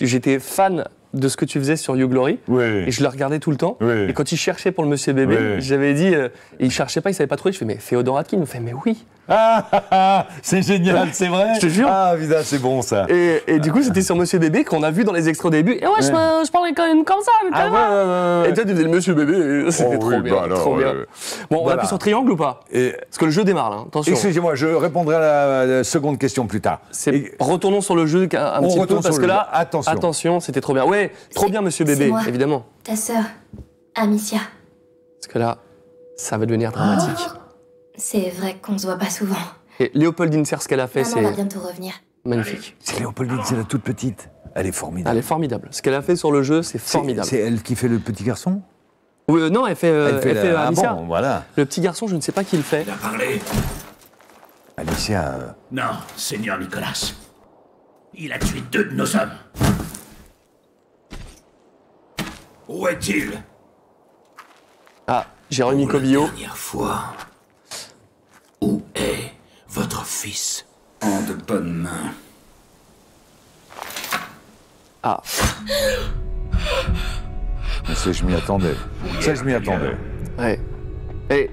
J'étais fan de ce que tu faisais sur Hugh Laurie, et je le regardais tout le temps. Oui. Et quand il cherchait pour le Monsieur Bébé, j'avais dit, il cherchait pas, il savait pas trouver. Je fais mais Féodor Atkine, il me fait mais oui. Ah, ah, ah, c'est génial, c'est vrai. Je te jure. Ah, évidemment, c'est bon ça. Et du coup, c'était sur Monsieur Bébé qu'on a vu dans les extras au début. Et ouais, je parlais quand même comme ça. Ah, ouais. Et toi, tu faisais le Monsieur Bébé. C'était trop bien. Bon, on appuie sur triangle ou pas? Parce que le jeu démarre, là. Attention. Excusez-moi, je répondrai à la seconde question plus tard. Retournons sur le jeu un petit peu, parce que là, attention, c'était trop bien. Ouais, trop bien, Monsieur Bébé, évidemment. Ta sœur, Amicia. Parce que là, ça va devenir dramatique. C'est vrai qu'on se voit pas souvent. Et Léopoldine Serre, ce qu'elle a fait, c'est... va bientôt revenir. Magnifique. C'est Léopoldine, c'est la toute petite. Elle est formidable. Elle est formidable. Ce qu'elle a fait sur le jeu, c'est formidable. C'est elle qui fait le petit garçon? Oui, non, elle fait Amicia. Bon, voilà. Le petit garçon, je ne sais pas qui le fait. Il a parlé. Amicia... Non, Seigneur Nicolas. Il a tué 2 de nos hommes. Où est-il? Ah, Jérémy Covillo. Dernière fois... Où est votre fils? En de bonnes mains. Ah. Mais ça, je m'y attendais. Ça, je m'y attendais. Ouais. Et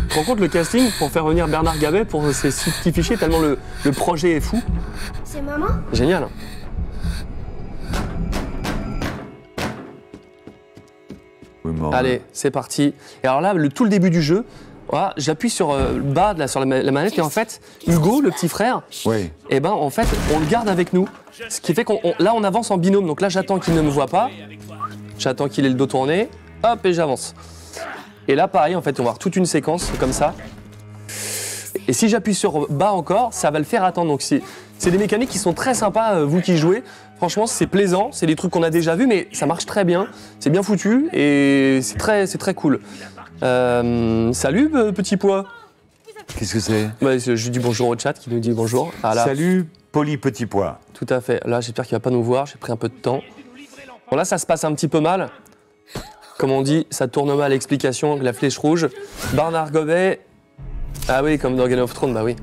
tu te rends compte le casting pour faire venir Bernard Gabet pour ces petits fichiers, tellement le projet est fou. C'est maman? Génial. Oui, maman. Allez, c'est parti. Et alors là, tout le début du jeu. Voilà, j'appuie sur le bas de la manette et en fait, Hugo, le petit frère, eh ben, en fait, on le garde avec nous. Ce qui fait qu'on on avance en binôme. Donc là, j'attends qu'il ne me voit pas. J'attends qu'il ait le dos tourné. Hop, et j'avance. Et là, pareil, en fait, on va avoir toute une séquence comme ça. Et si j'appuie sur bas encore, ça va le faire attendre. Donc c'est des mécaniques qui sont très sympas, vous qui jouez. Franchement, c'est plaisant, c'est des trucs qu'on a déjà vus, mais ça marche très bien. C'est bien foutu et c'est très cool. Salut, petit pois. Qu'est-ce que c'est? Je dis bonjour au chat qui nous dit bonjour. Ah, salut, poli petit pois. Tout à fait. Là, j'espère qu'il ne va pas nous voir. J'ai pris un peu de temps. Bon, là, ça se passe un petit peu mal. Comme on dit, ça tourne mal l'explication, la flèche rouge. Bernard Gabet. Ah oui, comme dans Game of Thrones, bah oui.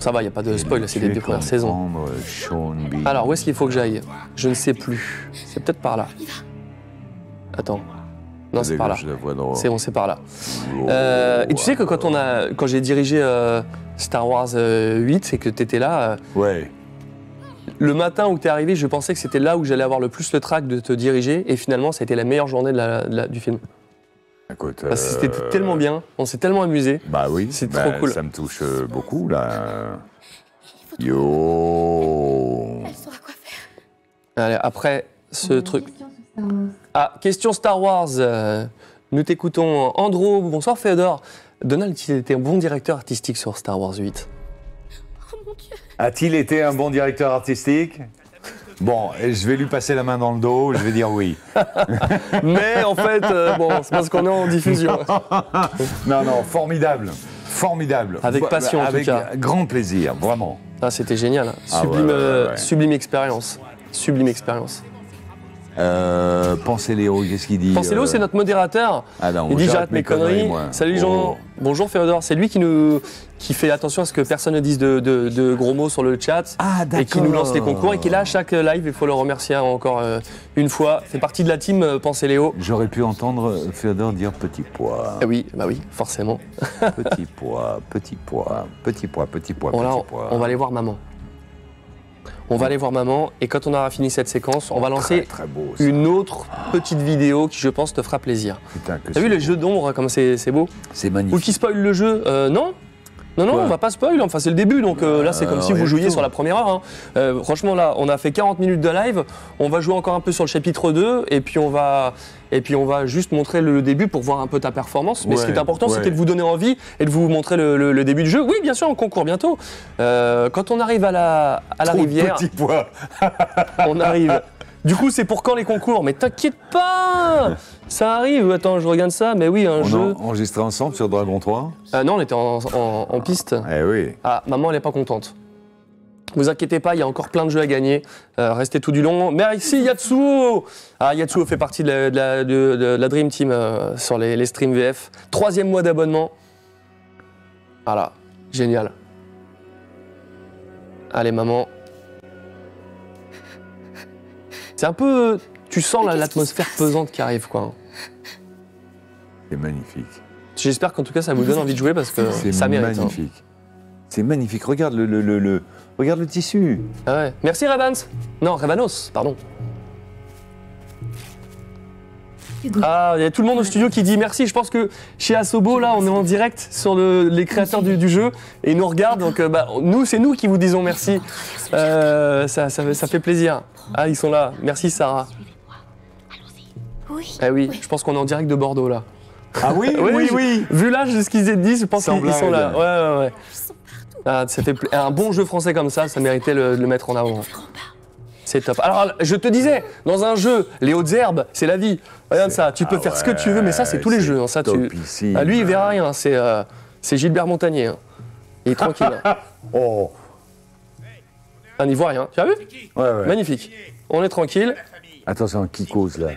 Ça va, il n'y a pas de spoil, c'est des deux premières saisons. Alors, où est-ce qu'il faut que j'aille? Je ne sais plus. C'est peut-être par là. Attends. Non, c'est par là. C'est bon, c'est par là. Et tu sais que quand j'ai dirigé Star Wars 8 et que t'étais là, le matin où t'es arrivé, je pensais que c'était là où j'allais avoir le plus le trac de te diriger et finalement, ça a été la meilleure journée du film. Écoute, parce que c'était tellement bien, on s'est tellement amusé. Bah oui, c'était trop cool. Ça me touche beaucoup là. Yo. Elle saura quoi faire. Allez, après ce truc. Ah, question Star Wars. Nous t'écoutons. Andro, bonsoir Féodor. Donald, a-t-il été un bon directeur artistique sur Star Wars 8? Oh mon Dieu. A-t-il été un bon directeur artistique? Bon, je vais lui passer la main dans le dos, je vais dire oui. Mais en fait, bon, c'est parce qu'on est en diffusion. Non, non, formidable. Formidable. Avec passion en tout cas. Avec grand plaisir, vraiment. Ah, c'était génial. Sublime, sublime expérience. Sublime expérience. Penséléo, qu'est-ce qu'il dit? Penséléo, c'est notre modérateur. Ah non, il dit j'arrête mes conneries. Salut Jean. Bonjour Féodor. C'est lui qui fait attention à ce que personne ne dise de gros mots sur le chat. Ah, et qui nous lance les concours et qui est là à chaque live. Il faut le remercier encore une fois. Fait partie de la team Penséléo. J'aurais pu entendre Féodor dire petit pois. Oui, bah oui, forcément. Petit pois, petit pois, petit pois, petit pois, bon, petit pois. On va aller voir maman. On va aller voir maman et quand on aura fini cette séquence, on va lancer une autre petite vidéo qui, je pense, te fera plaisir. T'as vu les jeux d'ombre, comme c'est beau? C'est magnifique. Ou qui spoil le jeu? Non. Non, non, on va pas spoil, enfin c'est le début, donc là c'est comme si vous jouiez sur la première heure. Hein. Franchement là, on a fait 40 minutes de live, on va jouer encore un peu sur le chapitre 2, et puis on va juste montrer le début pour voir un peu ta performance. Mais ce qui est important, c'était de vous donner envie et de vous montrer le début du jeu. Oui, bien sûr, on concourt bientôt. Quand on arrive à la rivière, petit pois. On arrive. Du coup, c'est pour quand les concours? Mais t'inquiète pas, ça arrive. Attends, je regarde ça, mais oui, un jeu... On a enregistré ensemble sur Dragon 3? Non, on était en piste. Eh oui. Ah, maman, elle n'est pas contente. Vous inquiétez pas, il y a encore plein de jeux à gagner. Restez tout du long. Mais ici, Yatsuo! Ah, Yatsuo fait partie de la Dream Team sur les streams VF. 3e mois d'abonnement. Voilà, génial. Allez, maman. C'est un peu... Tu sens l'atmosphère pesante qui arrive, quoi. C'est magnifique. J'espère qu'en tout cas, ça vous donne envie de jouer parce que ça mérite. C'est magnifique. Hein. C'est magnifique. Regarde regarde le tissu. Ouais. Merci Ravans. Non, Ravanos, pardon. Ah, il y a tout le monde au studio qui dit merci. Je pense que chez Asobo, là, on est en direct sur les créateurs du jeu et ils nous regardent. Donc, nous, c'est nous qui vous disons merci. Ça fait plaisir. Ah, ils sont là. Merci, Sarah. Ah oui, je pense qu'on est en direct de Bordeaux, là. Ah oui, oui. Vu l'âge de ce qu'ils disent, je pense qu'ils sont là. Ouais. Ah, ça fait un bon jeu français comme ça, ça méritait de le mettre en avant. C'est top. Alors, je te disais, dans un jeu, les hautes herbes, c'est la vie. Regarde ça, tu peux faire ce que tu veux, mais ça, c'est tous les jeux. Hein. Ça, lui, il verra rien. C'est Gilbert Montagnier. Hein. Il est tranquille. Hein. Oh. Un Ivoirien. Tu as vu ? Ouais. Magnifique. On est tranquille. Attention, qui cause là ?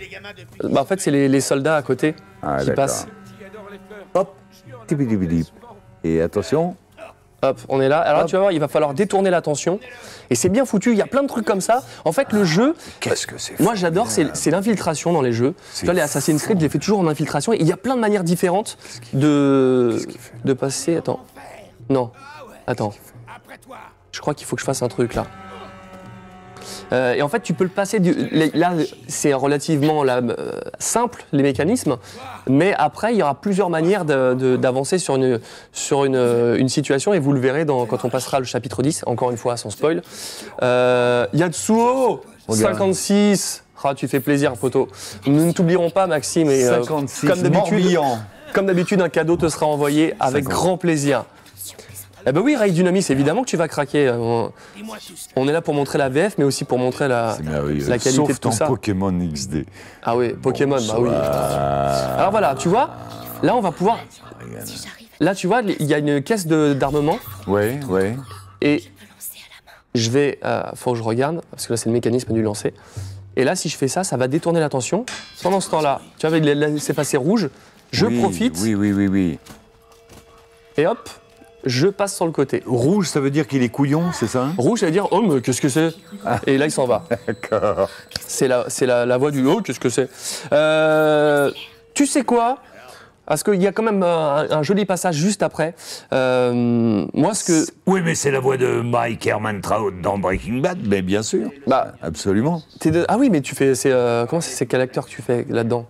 Bah, en fait, c'est les soldats à côté qui passent. Hop. Et attention. Hop, on est là. Alors là, tu vas voir, il va falloir détourner l'attention. Et c'est bien foutu, il y a plein de trucs comme ça. En fait, le jeu... Qu'est-ce que c'est ? Moi, j'adore, c'est l'infiltration dans les jeux. Tu vois, les Assassin's Creed, je les fais toujours en infiltration. Et il y a plein de manières différentes de passer... Attends. Non. Attends. Je crois qu'il faut que je fasse un truc, là. Et en fait, tu peux le passer... Là, c'est relativement simple, les mécanismes. Mais après, il y aura plusieurs manières d'avancer sur une situation. Et vous le verrez quand on passera le chapitre 10, encore une fois, sans spoil. Yatsuo, 56. Ah, tu fais plaisir, photo. Nous ne t'oublierons pas, Maxime. Et, 56, comme d'habitude, un cadeau te sera envoyé avec grand plaisir. Eh ben oui, Ray Dynamis, évidemment que tu vas craquer. On est là pour montrer la VF, mais aussi pour montrer la qualité de tout ça. Sauf Pokémon XD. Ah oui, Pokémon, bah oui. Alors voilà, tu vois, là on va pouvoir... Là tu vois, il y a une caisse d'armement. Ouais. Et je vais... faut que je regarde, parce que là c'est le mécanisme du lancer. Et là, si je fais ça, ça va détourner l'attention. Pendant ce temps-là, tu vois, c'est passé rouge. Je profite. Oui. Et hop. Je passe sur le côté. Rouge, ça veut dire qu'il est couillon, c'est ça? Rouge, ça veut dire « Oh, mais qu'est-ce que c'est ?» Et là, il s'en va. D'accord. C'est la voix du « Oh, qu'est-ce que c'est ?» Tu sais quoi? Parce qu'il y a quand même un joli passage juste après. Moi, ce que... Oui, mais c'est la voix de Mike Hermantraut dans Breaking Bad, mais bien sûr. Bah, absolument. Ah oui, mais tu fais... Comment c'est quel acteur que tu fais là-dedans?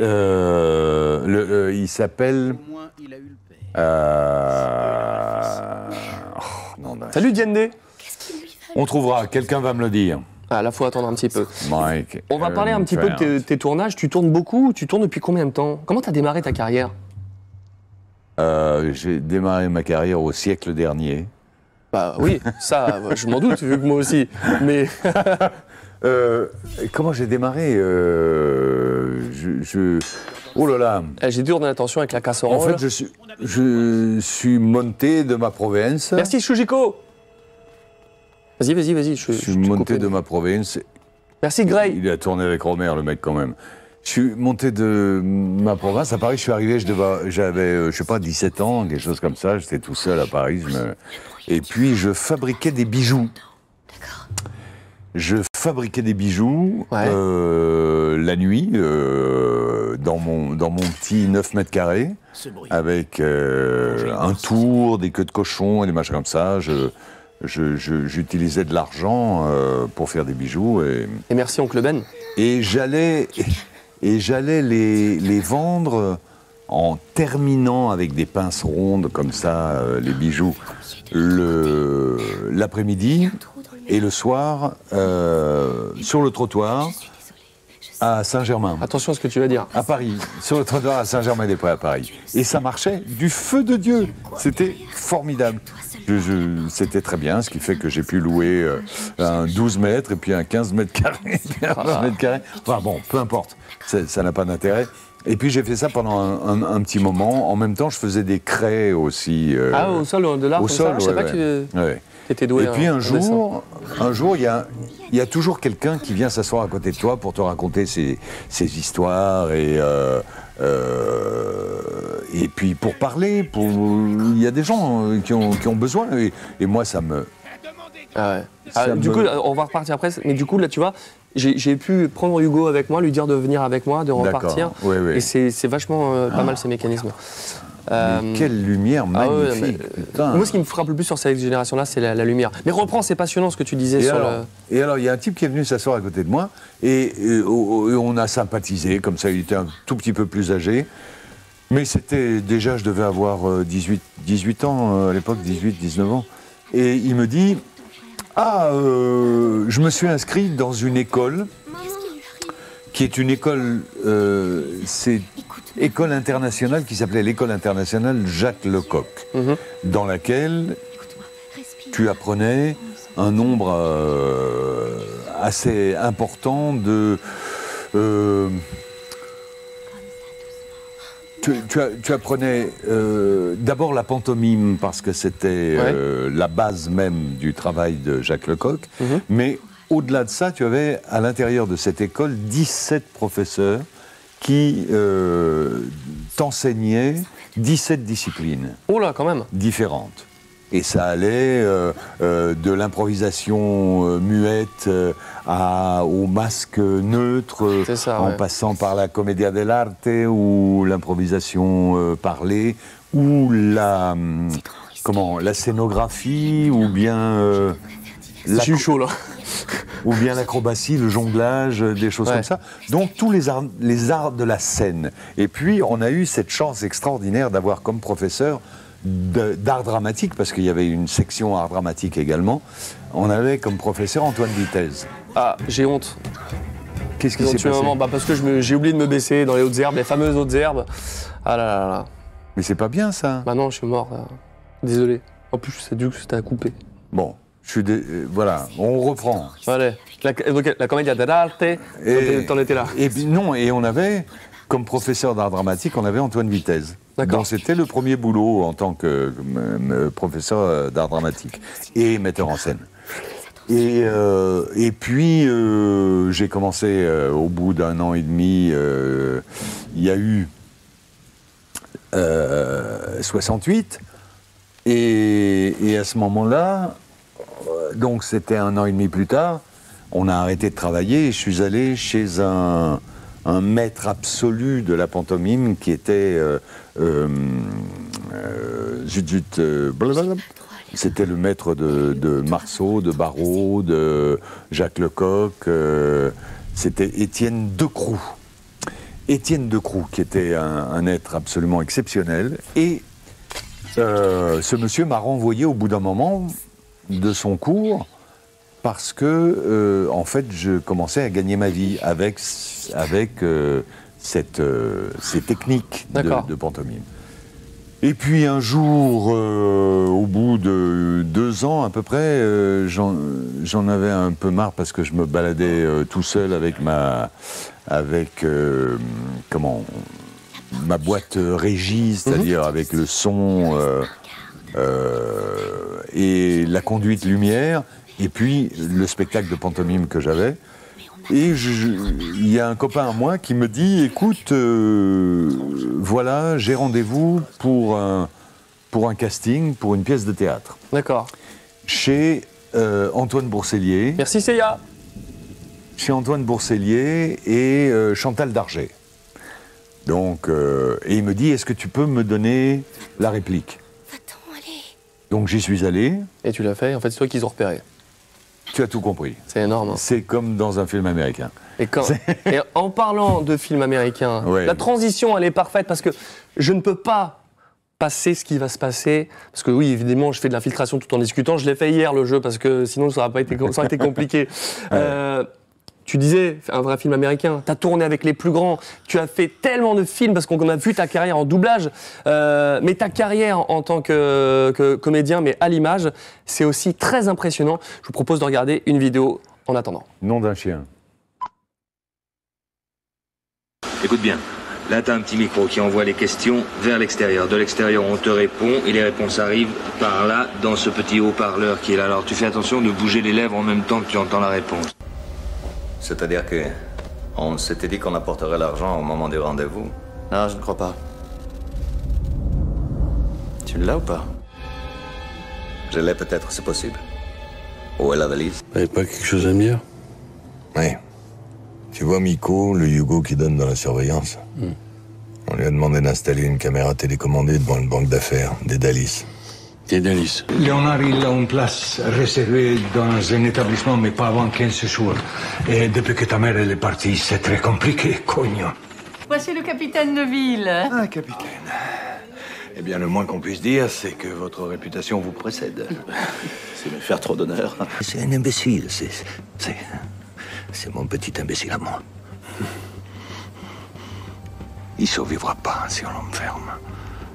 Il s'appelle... Salut Diende. On trouvera, quelqu'un va me le dire. Ah, là, faut attendre un petit peu. Mike, on va parler un petit peu de tes tournages. Tu tournes beaucoup? Tu tournes depuis combien de temps? Comment t'as démarré ta carrière? J'ai démarré ma carrière au siècle dernier. Bah oui, ça, je m'en doute, vu que moi aussi. Mais... comment j'ai démarré? Oh là là. J'ai dû tourner l'attention avec la casserole. En fait, je suis monté de ma province. Merci, Shujiko. Vas-y. Je suis monté de ma province. Merci, Gray. Il a tourné avec Romer, le mec, quand même. Je suis monté de ma province à Paris. Je suis arrivé, j'avais, je sais pas, 17 ans, quelque chose comme ça. J'étais tout seul à Paris. Et puis, je fabriquais des bijoux. Je fabriquais des bijoux la nuit dans mon petit 9 mètres carrés avec un tour, des queues de cochon et des machins comme ça. J'utilisais de l'argent pour faire des bijoux. Et merci Oncle Ben. Et j'allais les vendre en terminant avec des pinces rondes comme ça, les bijoux, l'après-midi. Et le soir, sur le trottoir, à Saint-Germain. Attention à ce que tu vas dire. À Paris, sur le trottoir à Saint-Germain-des-Prés, à Paris. Et ça marchait du feu de Dieu. C'était formidable. C'était très bien, ce qui fait que j'ai pu louer un 12 mètres, et puis un 15 mètres carrés, Enfin bon, peu importe, ça n'a pas d'intérêt. Et puis j'ai fait ça pendant un petit moment. En même temps, je faisais des craies aussi. Au sol, de l'art, je sais pas. T'étais doué. Et puis un jour, il y a toujours quelqu'un qui vient s'asseoir à côté de toi pour te raconter ses histoires et puis pour parler. Il y a des gens qui ont besoin et moi ça me. Ah ouais. Du coup, on va repartir après. Mais du coup, là, tu vois. J'ai pu prendre Hugo avec moi, lui dire de venir avec moi, de repartir. Et c'est vachement pas mal ces mécanismes. Quelle lumière magnifique, putain. Moi, ce qui me frappe le plus sur cette génération-là, c'est la lumière. Mais reprends, c'est passionnant ce que tu disais sur le... Et alors, il y a un type qui est venu s'asseoir à côté de moi, et on a sympathisé, comme ça, il était un tout petit peu plus âgé. Mais c'était déjà, je devais avoir 18 ans, à l'époque, 18-19 ans. Et il me dit, je me suis inscrit dans une école, qui est une école, c'est école internationale qui s'appelait l'école internationale Jacques Lecoq, dans laquelle tu apprenais un nombre assez important de... Tu apprenais d'abord la pantomime, parce que c'était la base même du travail de Jacques Lecoq, mais au-delà de ça, tu avais à l'intérieur de cette école 17 professeurs qui t'enseignaient 17 disciplines. Oh là, quand même. Différentes. Et ça allait de l'improvisation muette au masque neutre, en passant par la commedia dell'arte ou l'improvisation parlée, ou la scénographie, ou bien... J'ai eu chaud, là. Ou bien l'acrobatie, le jonglage, des choses comme ça. Donc tous les arts de la scène. Et puis on a eu cette chance extraordinaire d'avoir comme professeur d'art dramatique, parce qu'il y avait une section art dramatique également, on avait comme professeur Antoine Vitez. Ah, j'ai honte. Qu'est-ce qui s'est passé? Bah parce que j'ai oublié de me baisser dans les hautes herbes, les fameuses hautes herbes. Ah là là là. Mais c'est pas bien ça. Bah non, je suis mort. Désolé. En plus, c'est dur que c'était à couper. Bon. Voilà, on reprend. Allez, la commedia dell'arte, t'en étais là. Et puis non, et on avait, comme professeur d'art dramatique, on avait Antoine Vitez. Donc c'était le premier boulot en tant que professeur d'art dramatique et metteur en scène. Et puis, j'ai commencé au bout d'un an et demi, il y a eu 68, et à ce moment-là, donc c'était un an et demi plus tard, on a arrêté de travailler et je suis allé chez un maître absolu de la pantomime qui était... c'était le maître de Marceau, de Barrault, de Jacques Lecoq, c'était Étienne Decroux. Étienne Decroux qui était un être absolument exceptionnel, et ce monsieur m'a renvoyé au bout d'un moment de son cours, parce que en fait je commençais à gagner ma vie avec ces techniques de pantomime. Et puis un jour, au bout de 2 ans à peu près, j'en avais un peu marre parce que je me baladais tout seul avec ma boîte régie, c'est-à-dire avec le son. Et la conduite lumière, et puis le spectacle de pantomime que j'avais. Et il y a un copain à moi qui me dit, écoute, voilà, j'ai rendez-vous pour un casting, pour une pièce de théâtre. D'accord. Chez Antoine Boursellier. Merci Célia. Chez Antoine Boursellier et Chantal Darget. Donc, et il me dit, est-ce que tu peux me donner la réplique ? Donc j'y suis allé. Et tu l'as fait, en fait c'est toi qu'ils ont repéré. Tu as tout compris. C'est énorme. Hein. C'est comme dans un film américain. Et en parlant de film américain, la transition elle est parfaite parce que je ne peux pas passer ce qui va se passer. Parce que oui, évidemment, je fais de l'infiltration tout en discutant. Je l'ai fait hier le jeu parce que sinon ça aurait été compliqué. Tu disais, un vrai film américain, tu as tourné avec les plus grands, tu as fait tellement de films, parce qu'on a vu ta carrière en doublage, mais ta carrière en tant que comédien, mais à l'image, c'est aussi très impressionnant. Je vous propose de regarder une vidéo en attendant. Nom d'un chien. Écoute bien, là t'as un petit micro qui envoie les questions vers l'extérieur. De l'extérieur, on te répond et les réponses arrivent par là, dans ce petit haut-parleur qui est là. Alors tu fais attention de bouger les lèvres en même temps que tu entends la réponse. C'est-à-dire que on s'était dit qu'on apporterait l'argent au moment des rendez-vous. Non, je ne crois pas. Tu l'as ou pas? Je l'ai peut-être, c'est possible. Où est la valise? Vous n'avez pas quelque chose à me dire? Oui. Tu vois Miko, le Hugo qui donne dans la surveillance. On lui a demandé d'installer une caméra télécommandée devant une banque d'affaires, Dédalus. Dédalus. Léonard, il a une place réservée dans un établissement, mais pas avant 15 jours. Et depuis que ta mère elle est partie, c'est très compliqué, cognant. Voici le capitaine Neville. Ah, capitaine. Eh bien, le moins qu'on puisse dire, c'est que votre réputation vous précède. C'est me faire trop d'honneur. C'est un imbécile, c'est mon petit imbécile à moi. Il survivra pas si on l'enferme.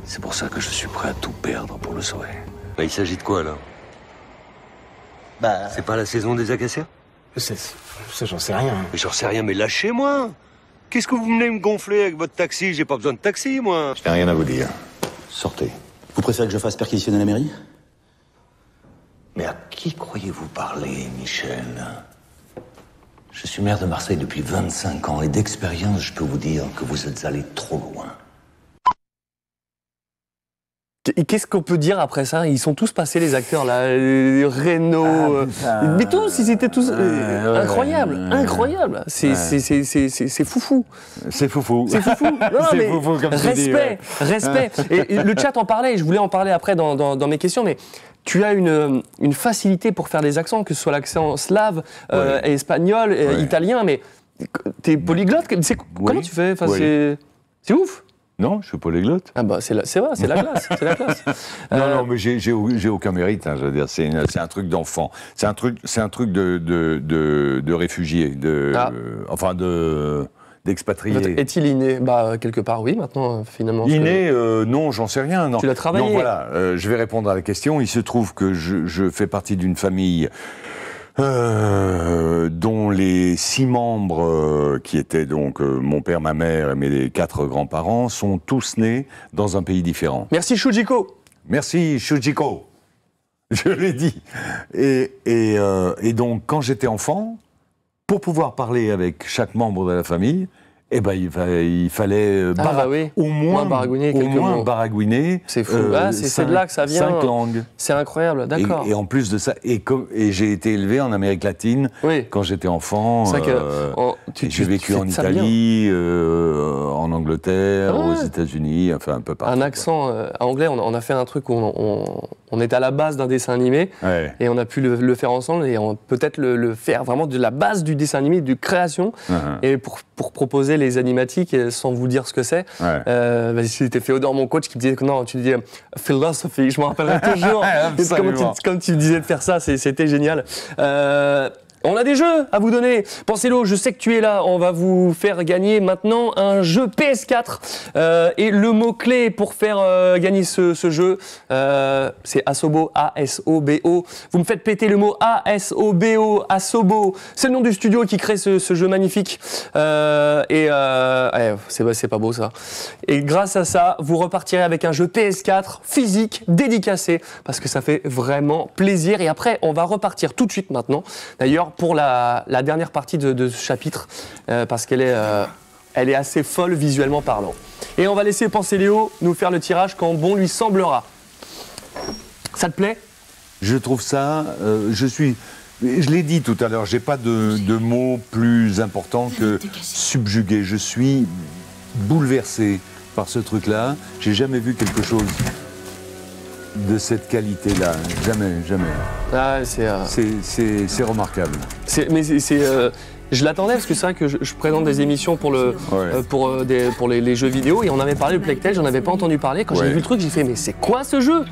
C'est pour ça que je suis prêt à tout perdre pour le sauver. Bah, il s'agit de quoi, là? Bah... C'est pas la saison des acacias? J'en sais rien. Mais j'en sais rien, mais lâchez-moi! Qu'est-ce que vous venez me gonfler avec votre taxi? J'ai pas besoin de taxi, moi. Je n'ai rien à vous dire. Sortez. Vous préférez que je fasse perquisitionner la mairie? Mais à qui croyez-vous parler, Michel? Je suis maire de Marseille depuis 25 ans et d'expérience, je peux vous dire que vous êtes allé trop loin. Qu'est-ce qu'on peut dire après ça? Ils sont tous passés, les acteurs, là. Renaud... mais tous, ils étaient tous... incroyables, incroyables. C'est foufou. C'est foufou. C'est foufou. Non, mais foufou, comme respect, dis, ouais. Respect. Et le chat en parlait, je voulais en parler après dans mes questions, mais... Tu as une facilité pour faire des accents, que ce soit l'accent slave, et espagnol, et italien, mais t'es polyglotte. Comment tu fais? Enfin, c'est ouf. Non, je suis polyglotte. Ah bah, c'est la classe, c'est la classe. Non, mais j'ai aucun mérite, hein, je veux dire, c'est un truc d'enfant. C'est un truc, de réfugié, d'expatrié. Est-il inné? Bah, quelque part, oui, maintenant, finalement. Inné, non, j'en sais rien. Non. Tu l'as travaillé? Non, voilà, je vais répondre à la question. Il se trouve que je fais partie d'une famille dont les 6 membres, qui étaient donc mon père, ma mère et mes 4 grands-parents, sont tous nés dans un pays différent. Merci, Shujiko. Merci, Shujiko. Je l'ai dit. Et donc, quand j'étais enfant... Pour pouvoir parler avec chaque membre de la famille, eh ben, il fallait au moins baragouiner. C'est fou, c'est de là que ça vient. 5 langues. C'est incroyable, d'accord. Et en plus de ça, et j'ai été élevé en Amérique latine quand j'étais enfant. J'ai vécu en Italie, en Angleterre, aux États-Unis, enfin un peu partout. Un accent anglais, on a fait un truc où on est à la base d'un dessin animé et on a pu le faire ensemble et peut-être le faire vraiment de la base du dessin animé, de création, et pour proposer les animatiques sans vous dire ce que c'est. C'était Féodor, mon coach, qui me disait que non, tu dis philosophy, je m'en rappellerai toujours. Comme tu disais de faire ça, c'était génial. On a des jeux à vous donner. Pensez-le, je sais que tu es là. On va vous faire gagner maintenant un jeu PS4. Et le mot-clé pour faire gagner ce jeu, c'est Asobo, A-S-O-B-O. Vous me faites péter le mot A-S-O-B-O, Asobo. C'est le nom du studio qui crée ce jeu magnifique. C'est pas beau, ça. Et grâce à ça, vous repartirez avec un jeu PS4 physique, dédicacé, parce que ça fait vraiment plaisir. Et après, on va repartir tout de suite maintenant. D'ailleurs, pour la dernière partie de ce chapitre, parce qu'elle est assez folle visuellement parlant. Et on va laisser penser Léo nous faire le tirage quand bon lui semblera. Ça te plaît? Je trouve ça... Je l'ai dit tout à l'heure, j'ai pas de mots plus importants que subjugué. Je suis bouleversé par ce truc-là. J'ai jamais vu quelque chose... de cette qualité-là, jamais. Ah, c'est remarquable. Je l'attendais parce que c'est vrai que je présente des émissions pour les jeux vidéo et on avait parlé de Plague Tale, j'en avais pas entendu parler. Quand j'ai vu le truc, j'ai fait mais c'est quoi ce jeu?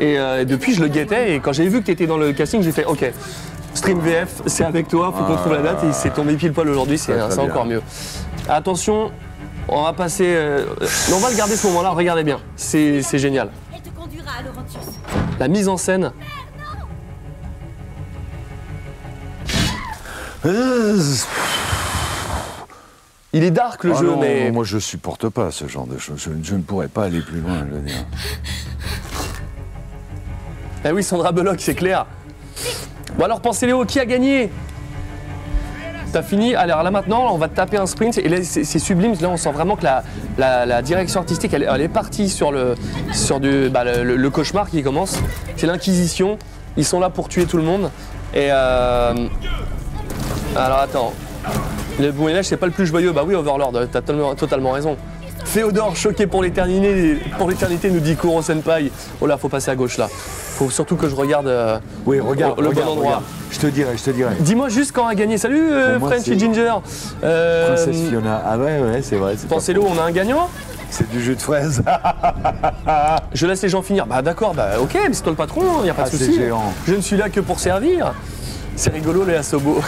Et depuis je le guettais et quand j'ai vu que tu étais dans le casting, j'ai fait ok. Stream VF, c'est avec toi, faut qu'on trouve la date et c'est tombé pile poil aujourd'hui, c'est encore mieux. Attention, on va passer. On va le garder ce moment-là, regardez bien, c'est génial. La mise en scène. Il est dark le jeu, non, mais... Moi je supporte pas ce genre de choses, je ne pourrais pas aller plus loin, je veux dire. Eh oui, Sandra Bullock, c'est clair. Bon alors pensez Léo, qui a gagné? T'as fini, alors là maintenant, on va taper un sprint, et là c'est sublime, là on sent vraiment que la direction artistique, elle est partie sur le cauchemar qui commence, c'est l'Inquisition, ils sont là pour tuer tout le monde, et alors attends, le bourrinage c'est pas le plus joyeux, bah oui Overlord, t'as totalement raison. Féodor, choqué pour l'éternité, nous dit Kuro Senpai. Oh là, faut passer à gauche là. Faut surtout que je regarde, oui, regarde le bon endroit. Regarde. Je te dirai. Dis-moi juste quand a gagné. Salut French et Ginger. Princesse Fiona. Ah ouais, c'est vrai. Pensez-le, on a un gagnant. C'est du jus de fraise. Je laisse les gens finir. Bah d'accord, bah ok, mais c'est toi le patron, il n'y a pas de souci. Je ne suis là que pour servir. C'est rigolo les Asobo.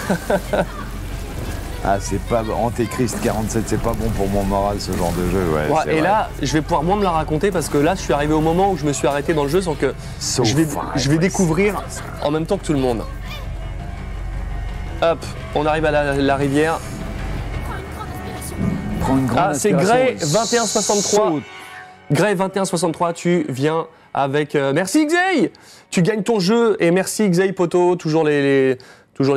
Ah, c'est pas... Antéchrist 47, c'est pas bon pour mon moral, ce genre de jeu, ouais. Et là, je vais pouvoir moins me la raconter parce que là, je suis arrivé au moment où je me suis arrêté dans le jeu sans que... je vais découvrir en même temps que tout le monde. Hop, on arrive à la rivière. Ah, c'est Grey 2163. Grey 2163, tu viens avec... Merci, Xay. Tu gagnes ton jeu et merci, Xay, Poto, toujours les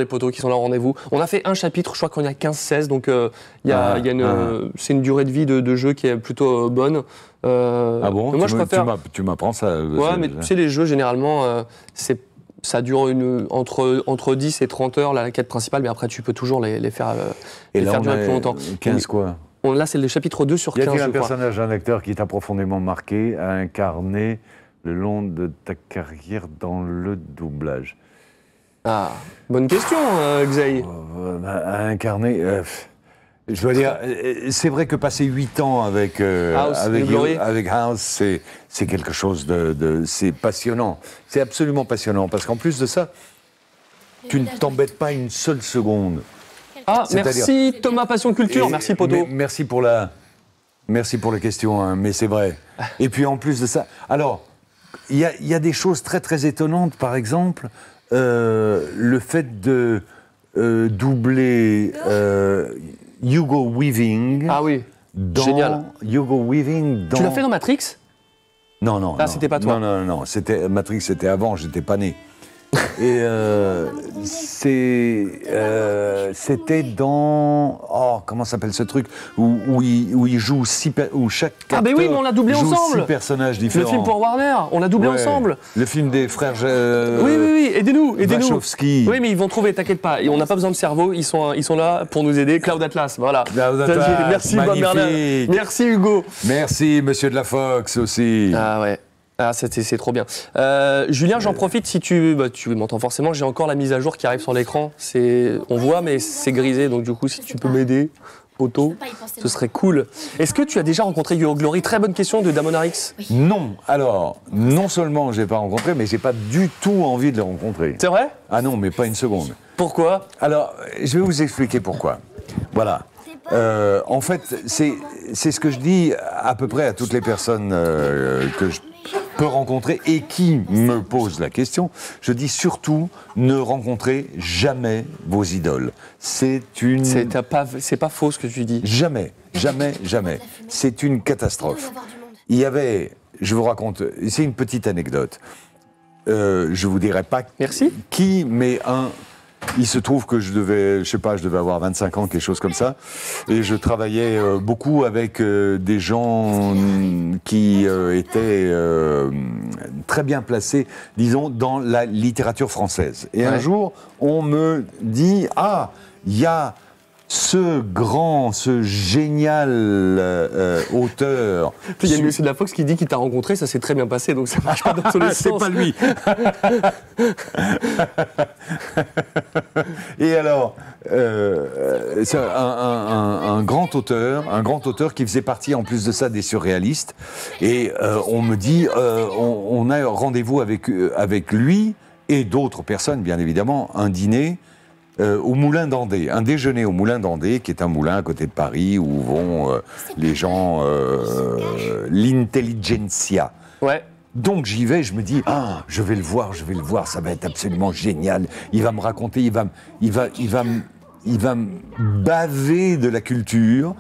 potos qui sont là au rendez-vous. On a fait un chapitre, je crois qu'on y a 15-16, donc c'est une durée de vie de jeu qui est plutôt bonne. Ah bon, moi, je préfère... Tu m'apprends ça. Ouais, mais tu sais, les jeux, généralement, ça dure entre 10 et 30 heures, la quête principale, mais après, tu peux toujours les faire, et les là, faire durer plus longtemps. 15 quoi. Là, c'est le chapitre 2 sur 15, je crois. Y a-t-il un personnage, un acteur qui t'a profondément marqué, à incarner le long de ta carrière dans le doublage? Ah, bonne question, Xaï. Incarner, je dois dire, c'est vrai que passer 8 ans avec House, c'est quelque chose de c'est passionnant. C'est absolument passionnant, parce qu'en plus de ça, tu ne t'embêtes pas une seule seconde. Ah, merci Thomas Passion Culture, merci Poto. Merci pour la question, hein, mais c'est vrai. Et puis en plus de ça, alors, il y a des choses très très étonnantes, par exemple... le fait de doubler Hugo Weaving. Ah oui, génial. Hugo Weaving dans... Tu l'as fait dans Matrix? Non, non. Ah, c'était pas toi. Non. Matrix, c'était avant, j'étais pas né. Et c'était dans... Oh, comment s'appelle ce truc où il joue où chaque acteur... Ah ben oui, mais on l'a doublé ensemble. 6 personnages différents. Le film pour Warner, on l'a doublé ensemble. Le film des frères... Oui, aidez-nous. Wachowski. Oui, mais ils vont trouver, t'inquiète pas. Et on n'a pas besoin de cerveau, ils sont là pour nous aider. Cloud Atlas, voilà. Cloud Atlas, merci, Bernard. Merci, Hugo. Merci, Monsieur de la Fox, aussi. Ah ouais. Ah, c'est trop bien. Julien, j'en profite si tu m'entends forcément, j'ai encore la mise à jour qui arrive sur l'écran. On voit, mais c'est grisé, donc du coup, si tu peux m'aider, Otto, ce serait cool. Est-ce que tu as déjà rencontré Hugh Laurie? Très bonne question de Damonarix. Oui. Non, alors, non seulement je n'ai pas rencontré, mais j'ai pas du tout envie de le rencontrer. C'est vrai? Ah non, mais pas une seconde. Pourquoi? Alors, je vais vous expliquer pourquoi. Voilà. En fait, c'est ce que je dis à peu près à toutes les personnes que je peux rencontrer et qui me pose la question. Je dis surtout, ne rencontrez jamais vos idoles. C'est une... C'est pas faux ce que tu dis. Jamais. C'est une catastrophe. Il y avait... Je vous raconte... C'est une petite anecdote. Je vous dirai pas... Merci. Qui, mais un... Il se trouve que je devais avoir 25 ans, quelque chose comme ça, et je travaillais beaucoup avec des gens qui étaient très bien placés, disons, dans la littérature française. Et un jour, on me dit « Ah, il y a ce génial auteur... » Puis il y a le monsieur de la Fox qui dit qu'il t'a rencontré, ça s'est très bien passé, donc ça marche pas dans tous les sens. C'est pas lui. Et alors, c'est un grand auteur qui faisait partie en plus de ça des surréalistes. Et on me dit, on a rendez-vous avec lui et d'autres personnes, bien évidemment, un dîner au Moulin d'Andé, un déjeuner au Moulin d'Andé, qui est un moulin à côté de Paris où vont les gens, l'intelligentsia. Ouais. Donc j'y vais, je me dis, ah, je vais le voir, ça va être absolument génial. Il va me raconter, il va me baver de la culture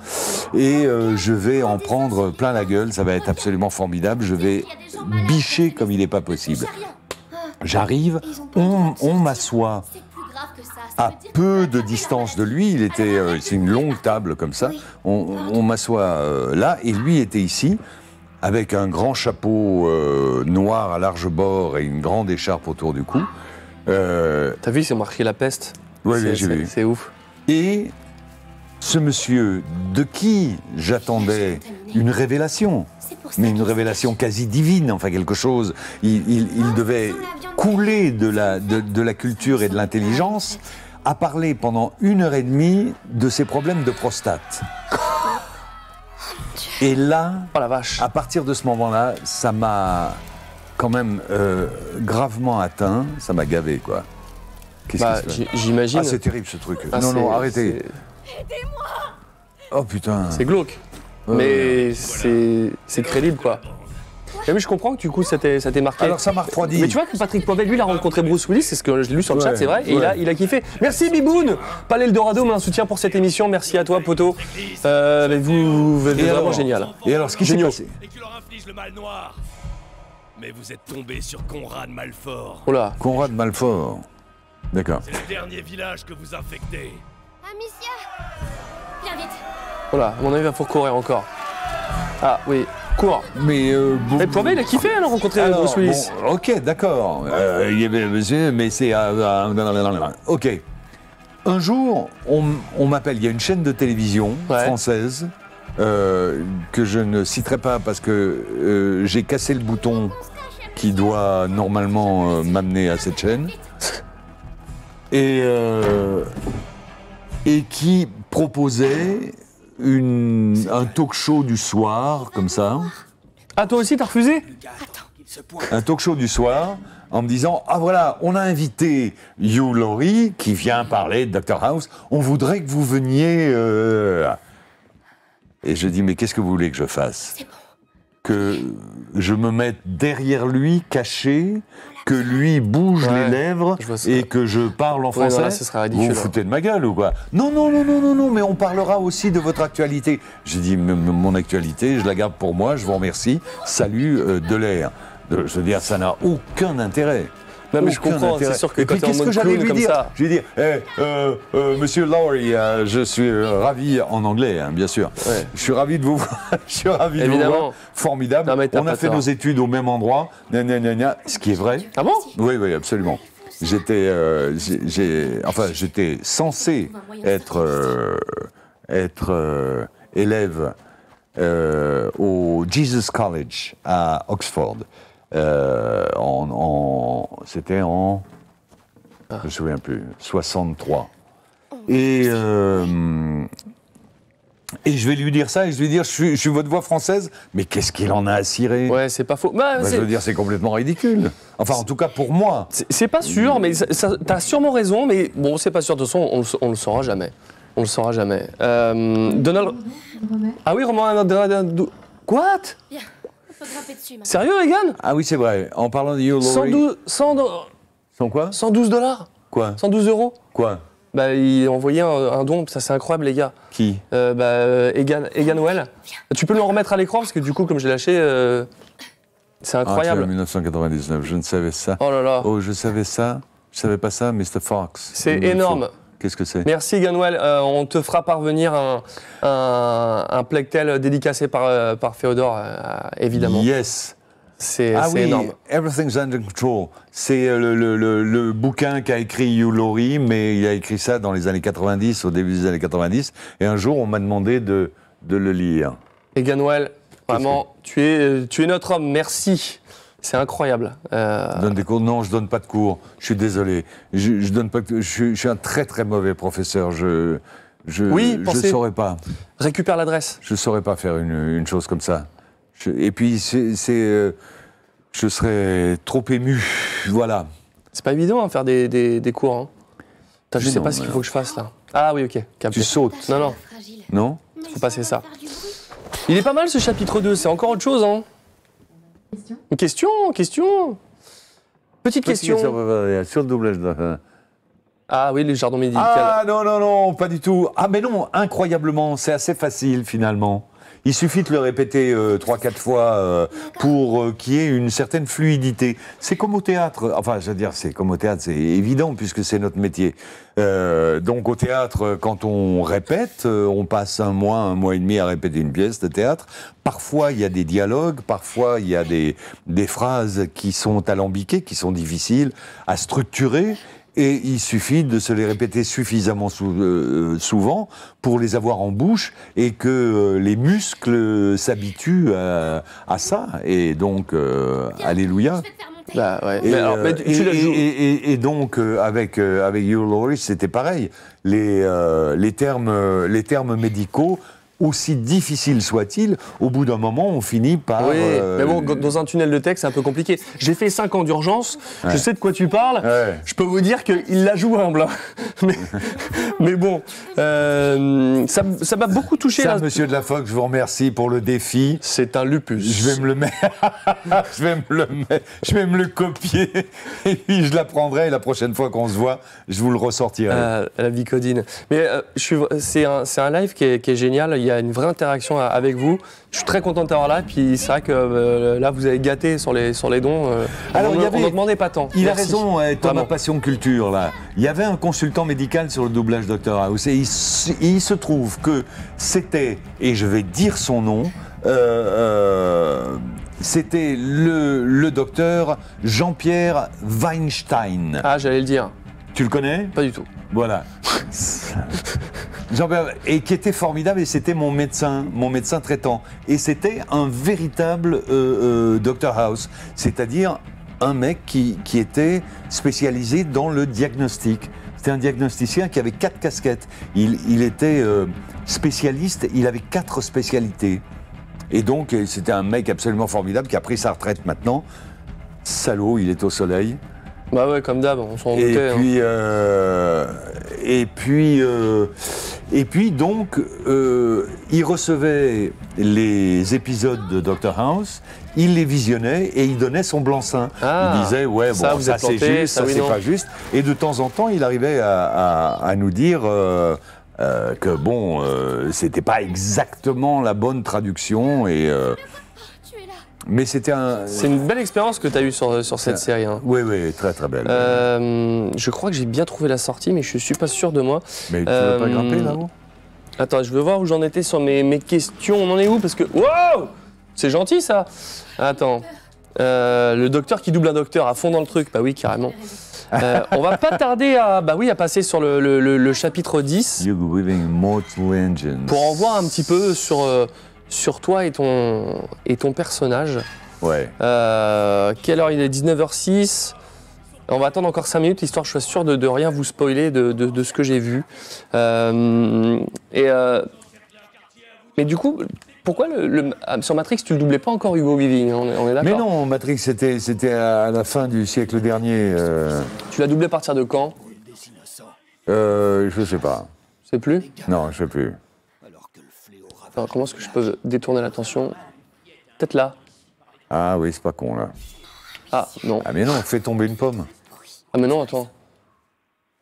et je vais en prendre plein la gueule, ça va être absolument formidable, je vais bicher comme il n'est pas possible. J'arrive, on m'assoit à peu de distance de lui, c'est une longue table comme ça, on m'assoit là et lui était ici, avec un grand chapeau noir à large bord et une grande écharpe autour du cou. T'as vu, c'est marqué la peste. Oui, j'ai vu. C'est ouf. Et ce monsieur de qui j'attendais une révélation, mais une révélation quasi divine, enfin quelque chose, il devait couler de la culture et de l'intelligence, a parlé pendant 1h30 de ses problèmes de prostate. Et là, oh la vache, à partir de ce moment-là, ça m'a quand même gravement atteint, ça m'a gavé, quoi. Qu'est-ce qui se passe ? J'imagine. Ah, c'est terrible ce truc. Ah, non, non, arrêtez. Aidez-moi ! Oh putain. C'est glauque. Mais c'est crédible, quoi. Mais je comprends que du coup ça t'est marqué. Alors ça m'a refroidi. Mais tu vois que Patrick Poivet, lui, il a rencontré Bruce Willis, c'est ce que j'ai lu sur le chat, c'est vrai, et il a kiffé. Merci Biboun, Palais Eldorado, mais un soutien pour cette émission, merci à toi Poto. Vous êtes vraiment génial. Et alors ce qui s'est passé ? Et qui leur inflige le mal noir. Mais vous êtes tombé sur Conrad Malfort. Oh là, Conrad Malfort. D'accord. C'est le dernier village que vous infectez. Amicia, viens vite. Oh là, mon ami va pour courir encore. Ah oui. Quoi ? Mais pour moi, il a kiffé alors rencontrer Bruce Willis. Bon, ok, d'accord. Mais c'est ok. Un jour, on m'appelle. Il y a une chaîne de télévision française que je ne citerai pas parce que j'ai cassé le bouton qui doit normalement m'amener à cette chaîne et qui proposait un talk show du soir, comme ça. Ah, toi aussi, t'as refusé ? Un talk show du soir, en me disant, ah voilà, on a invité Hugh Laurie, qui vient parler de Dr. House, on voudrait que vous veniez... Et je dis, mais qu'est-ce que vous voulez que je fasse ? Que je me mette derrière lui, caché, que lui bouge les lèvres et que je parle en français. Là, ce sera ridicule, vous foutez de ma gueule ou quoi? Non, non, non, non, non, non, mais on parlera aussi de votre actualité. J'ai dit, mon actualité, je la garde pour moi, je vous remercie. Salut Delair. Je veux dire, ça n'a aucun intérêt. Non, mais je comprends, c'est sûr que quand t'es en mode clown comme ça... Je vais dire, Monsieur Laurie, je suis ravi, en anglais, hein, bien sûr. Ouais. Je suis ravi de vous voir, je suis ravi de vous voir. Formidable, on a fait nos études au même endroit, gna gna gna gna, ce qui est vrai. Ah bon ? Oui, oui, absolument. J'étais j'étais censé être, élève au Jesus College à Oxford. C'était en, je me souviens plus, 63. Et je vais lui dire ça, et je vais lui dire, je suis votre voix française, mais qu'est-ce qu'il en a à cirer ? Ouais, c'est pas faux. Bah, je veux dire, c'est complètement ridicule. Enfin, en tout cas, pour moi. C'est pas sûr, mais t'as sûrement raison, mais bon, c'est pas sûr, de toute façon, on le saura jamais. On le saura jamais. Donald... Ah oui, Romain... Quoi ? Sérieux, Egan ? Ah oui, c'est vrai. En parlant de Hugh Laurie... 112 dollars. Quoi ? 112 euros. Quoi ? Bah, il a envoyé un don, ça c'est incroyable, les gars. Qui ? Bah, Egan Well. Tu peux le remettre à l'écran, parce que du coup, comme j'ai lâché... C'est incroyable. Ah, 1999, je ne savais ça. Oh là là. Oh, je savais ça. Je savais pas ça, Mr. Fox. C'est énorme. Qu'est-ce que c'est ? Merci Ganwell, on te fera parvenir un Plague Tale dédicacé par Féodor, évidemment. Yes. C'est énorme. Everything's Under Control. C'est le bouquin qu'a écrit Hugh Laurie, mais il a écrit ça dans les années 90, au début des années 90. Et un jour, on m'a demandé de le lire. Et Ganwell, vraiment, tu es notre homme, merci. C'est incroyable. Donne des cours ? Non, je donne pas de cours. Je suis désolé. Je donne pas. Je suis un très très mauvais professeur. Je saurais pas. Récupère l'adresse. Je saurais pas faire une chose comme ça. Et puis je serais trop ému. Voilà. C'est pas évident, hein, faire des cours. Hein. Attends, je sais pas ce qu'il faut que je fasse là. Ah oui, ok. Capté. Tu sautes. Non, non. Non. Faut passer ça. Il est pas mal ce chapitre 2. C'est encore autre chose, hein. Une question. Petite question. Sur le doublage. Ah oui, le jardin médical. Ah non, non, non, pas du tout. Ah mais non, incroyablement, c'est assez facile finalement. Il suffit de le répéter 3-4 fois pour qu'il y ait une certaine fluidité. C'est comme au théâtre. Enfin, je veux dire, c'est comme au théâtre, c'est évident puisque c'est notre métier. Donc au théâtre, quand on répète, on passe un mois et demi à répéter une pièce de théâtre. Parfois, il y a des dialogues, parfois, il y a des phrases qui sont alambiquées, qui sont difficiles à structurer. Et il suffit de se les répéter suffisamment souvent pour les avoir en bouche et que les muscles s'habituent à ça. Et donc, alléluia. Bah, ouais. Et donc, avec Hugh Laurie, c'était pareil. Les termes médicaux, aussi difficile soit-il, au bout d'un moment, on finit par... Oui, mais bon, dans un tunnel de texte, c'est un peu compliqué. J'ai fait 5 ans d'urgence, ouais. Je sais de quoi tu parles, ouais. Je peux vous dire qu'il la joue humble. Mais bon, ça m'a beaucoup touché. Ça, là, monsieur de la Fox, je vous remercie pour le défi. C'est un lupus. Je vais me le mettre, je vais me le copier, et puis je l'apprendrai, et la prochaine fois qu'on se voit, je vous le ressortirai. La vicodine. Mais c'est un live qui est génial, il y a une vraie interaction avec vous. Je suis très content d'avoir là, puis c'est vrai que là, vous avez gâté sur les dons. Alors, on n'en demandait pas tant. Il a raison, Thomas Passion Culture, là. Il y avait un consultant médical sur le doublage Dr. House, et il se trouve que c'était, et je vais dire son nom, c'était le docteur Jean-Pierre Weinstein. Ah, j'allais le dire. Tu le connais? Pas du tout. Voilà. Et qui était formidable, et c'était mon médecin traitant. Et c'était un véritable Dr. House, c'est-à-dire un mec qui était spécialisé dans le diagnostic. C'était un diagnosticien qui avait 4 casquettes. Il était spécialiste, il avait 4 spécialités. Et donc, c'était un mec absolument formidable qui a pris sa retraite maintenant. Salaud, il est au soleil. Bah ouais, comme d'hab, on s'en doutait. Et puis, donc, il recevait les épisodes de Dr. House, il les visionnait et il donnait son blanc-seing. Ah, il disait, ouais, ça, bon, ça c'est juste, ça c'est pas juste. Et de temps en temps, il arrivait à nous dire... que bon, c'était pas exactement la bonne traduction et... Mais c'était un... C'est une belle expérience que tu as eue sur cette série. Hein. Oui, oui, très très belle. Je crois que j'ai bien trouvé la sortie, mais je suis pas sûr de moi. Mais tu veux pas grimper là-haut ? Attends, je veux voir où j'en étais sur mes questions. On en est où ? Parce que... Wow ! C'est gentil ça ! Attends. Le docteur qui double un docteur à fond dans le truc. Bah oui, carrément. On va pas tarder à passer sur le chapitre 10. Hugo Weaving, Mortal Engines. Pour en voir un petit peu sur toi et ton personnage. Ouais. Quelle heure il est? 19h06. On va attendre encore 5 minutes, histoire que je sois sûr de rien vous spoiler de ce que j'ai vu. Mais du coup, pourquoi sur Matrix, tu ne doublais pas encore Hugo Weaving? On est d'accord. Mais non, Matrix, c'était à la fin du siècle dernier. Tu l'as doublé à partir de quand? Je sais pas. C'est plus? Non, je sais plus. Alors, comment est-ce que je peux détourner l'attention? Peut-être là. Ah oui, c'est pas con, là. Ah, non. Ah mais non, fais tomber une pomme. Ah mais non, attends.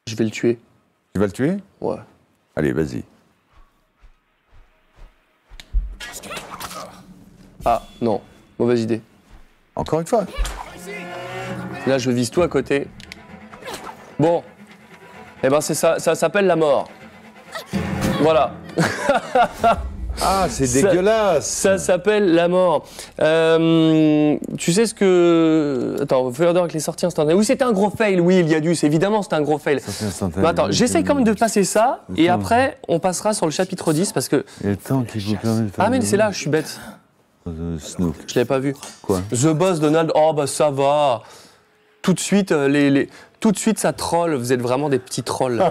Je vais le tuer. Tu vas le tuer? Ouais. Allez, vas-y. Ah, non. Mauvaise idée. Encore une fois. Là, je vise tout à côté. Bon. Eh ben, c'est ça. Ça s'appelle la mort. Voilà. Ah, c'est dégueulasse! Ça s'appelle la mort. Tu sais ce que... Attends, Féodor avec les sorties instantanées. Oui, c'était un gros fail, oui, il y a dû. Évidemment, c'était un gros fail. Bah, attends, j'essaie quand même de passer ça, et après, on passera sur le chapitre 10, parce que... Et le temps qui vous permet de... Ah, mais c'est là, je suis bête. Snoop. Je l'avais pas vu. Quoi? The Boss Donald, oh, bah ça va. Tout de suite, tout de suite, ça troll. Vous êtes vraiment des petits trolls.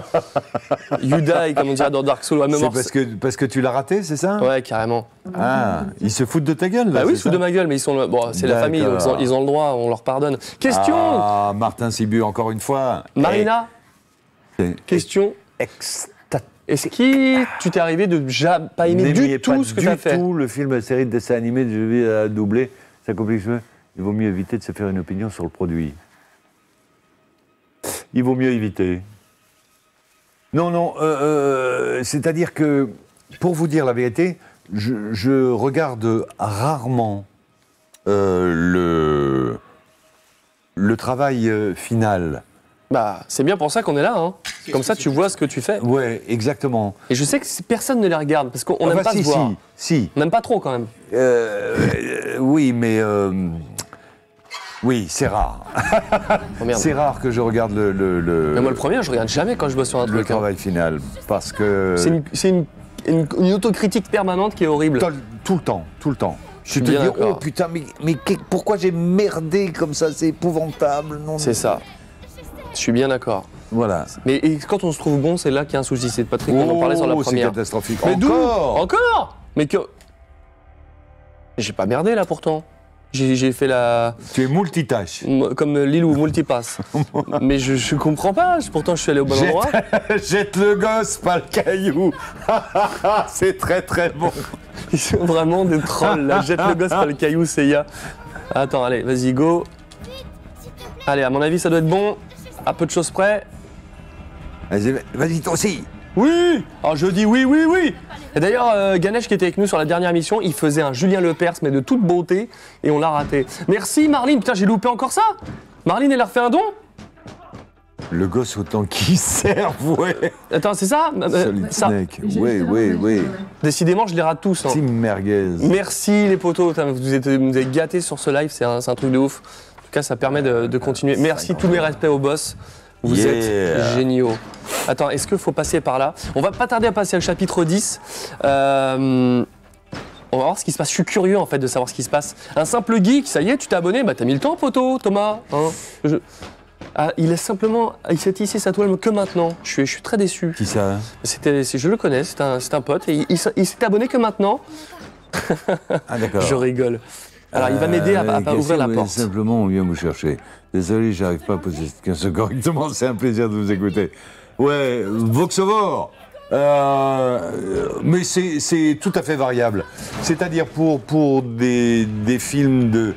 You die, comme on dirait dans Dark Souls. C'est parce que tu l'as raté, c'est ça? Ouais, carrément. Ah, ils se foutent de ta gueule, là? Bah oui, ils se foutent de ma gueule, mais ils sont... Bon, c'est la famille, donc ils ont le droit, on leur pardonne. Question! Ah, Martin Sibu, encore une fois. Marina, question. Est-ce que tu t'es arrivé de pas aimer du tout ce que tu as fait? Le film, la série de dessin animé, je vais doubler. Ça complique. Il vaut mieux éviter de se faire une opinion sur le produit. Il vaut mieux éviter. Non, c'est-à-dire que, pour vous dire la vérité, je regarde rarement le travail final. Bah, c'est bien pour ça qu'on est là, hein. Comme ça, tu vois ce que tu fais. Ouais, exactement. Et je sais que personne ne les regarde, parce qu'on n'aime pas se voir. Si. On n'aime pas trop, quand même. Oui, mais... Oui, c'est rare. Oh, c'est rare que je regarde Mais moi, le premier, je regarde jamais quand je bosse sur un truc. Le travail final, parce que... C'est une autocritique permanente qui est horrible. Tout le temps, tout le temps. Je te dis, oh putain, mais pourquoi j'ai merdé comme ça? C'est épouvantable. C'est ça. Je suis bien d'accord. Voilà. Mais et quand on se trouve bon, c'est là qu'il y a un souci. C'est de Patrick, on en parlait sur la première. C'est catastrophique. Mais encore, mais que... J'ai pas merdé, là, pourtant. J'ai fait la... Tu es multitâche. Comme Lilou, multipasse. Mais je comprends pas, pourtant je suis allé au bon endroit. Jette le gosse, pas le caillou. C'est très très bon. Ils sont vraiment des trolls, là. Jette le gosse, pas le caillou, c'est ya. Attends, allez, vas-y, go. Allez, à mon avis, ça doit être bon. À peu de choses près. Vas-y, vas-y, toi aussi. Oui. Alors je dis oui, oui, oui. Et d'ailleurs, Ganesh qui était avec nous sur la dernière mission, il faisait un Julien Lepers, mais de toute beauté, et on l'a raté. Merci Marline, putain j'ai loupé encore ça. Marline, elle a refait un don. Le gosse autant qu'il serve, ouais. Attends, c'est ça, Oui. Décidément, je les rate tous. Team merguez. Merci les potos, vous êtes gâtés sur ce live, c'est un truc de ouf. En tout cas, ça permet de continuer. Merci, tous mes respects au boss. Vous êtes géniaux. Attends, est-ce qu'il faut passer par là? On va pas tarder à passer au chapitre 10. On va voir ce qui se passe. Je suis curieux en fait de savoir ce qui se passe. Un simple geek, ça y est, tu t'es abonné. Bah t'as mis le temps, poteau, Thomas. Hein, il est simplement... Il s'est tissé sa toile que maintenant. Je suis très déçu. Qui ça? Je le connais, c'est un pote. Et il s'est abonné que maintenant. Ah d'accord. Je rigole. Alors, il va m'aider à pas ouvrir la porte. Simplement, on vient vous chercher. Désolé, j'arrive pas à poser cette question correctement. C'est un plaisir de vous écouter. Ouais, Voxovore. Mais c'est tout à fait variable. C'est-à-dire pour des films de...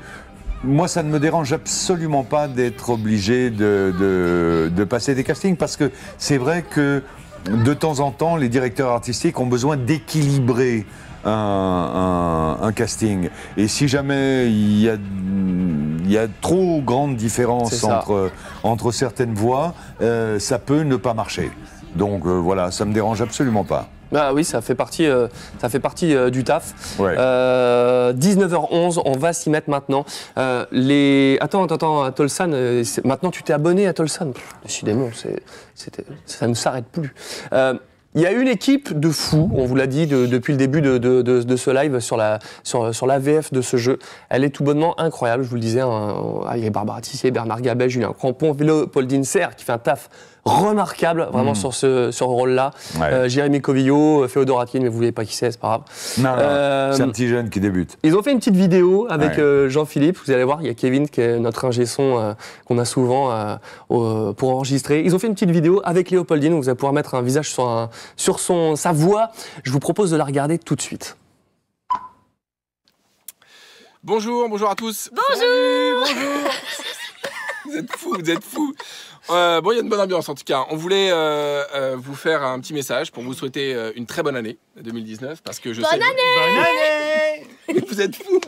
Moi, ça ne me dérange absolument pas d'être obligé de passer des castings, parce que c'est vrai que, de temps en temps, les directeurs artistiques ont besoin d'équilibrer un casting. Et si jamais il y a trop grande différence entre certaines voix, ça peut ne pas marcher. Donc voilà, ça me dérange absolument pas. Bah oui, ça fait partie du taf. Ouais. 19h11, on va s'y mettre maintenant. Attends, Tolson, maintenant tu t'es abonné à Tolson. Décidément, ça ne s'arrête plus. Il y a une équipe de fous, on vous l'a dit depuis le début de ce live sur la VF de ce jeu. Elle est tout bonnement incroyable, je vous le disais. Il y a Barbara Tissier, Bernard Gabet, Julien Crampon, Léopoldine Serre qui fait un taf remarquable vraiment sur ce rôle-là. Ouais. Jérémy Covillo, Féodor Atkine, mais vous ne voulez pas qui c'est pas grave. Non, c'est un petit jeune qui débute. Ils ont fait une petite vidéo avec Jean-Philippe, vous allez voir, il y a Kevin qui est notre ingé son qu'on a souvent pour enregistrer. Ils ont fait une petite vidéo avec Léopoldine, où vous allez pouvoir mettre un visage sur sa voix. Je vous propose de la regarder tout de suite. Bonjour à tous. Bonjour. Vous êtes fous. Bon, il y a une bonne ambiance en tout cas. On voulait vous faire un petit message pour vous souhaiter une très bonne année 2019, parce que Bonne année. Vous êtes fous.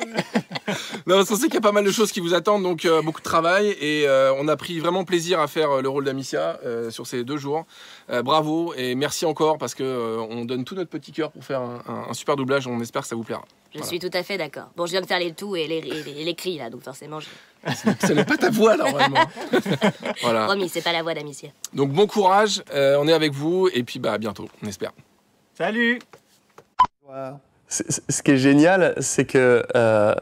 Non, parce qu'on sait qu'il y a pas mal de choses qui vous attendent, donc beaucoup de travail, et on a pris vraiment plaisir à faire le rôle d'Amicia sur ces 2 jours. Bravo et merci encore, parce que on donne tout notre petit cœur pour faire un super doublage. On espère que ça vous plaira. Je suis tout à fait d'accord. Bon, je viens de faire les tout et les cris là, donc forcément je... Ce n'est pas ta voix, normalement. Voilà. Promis, c'est pas la voix d'Amicia. Donc bon courage, on est avec vous, et puis bah, à bientôt, on espère. Salut. Ce qui est génial, c'est que quand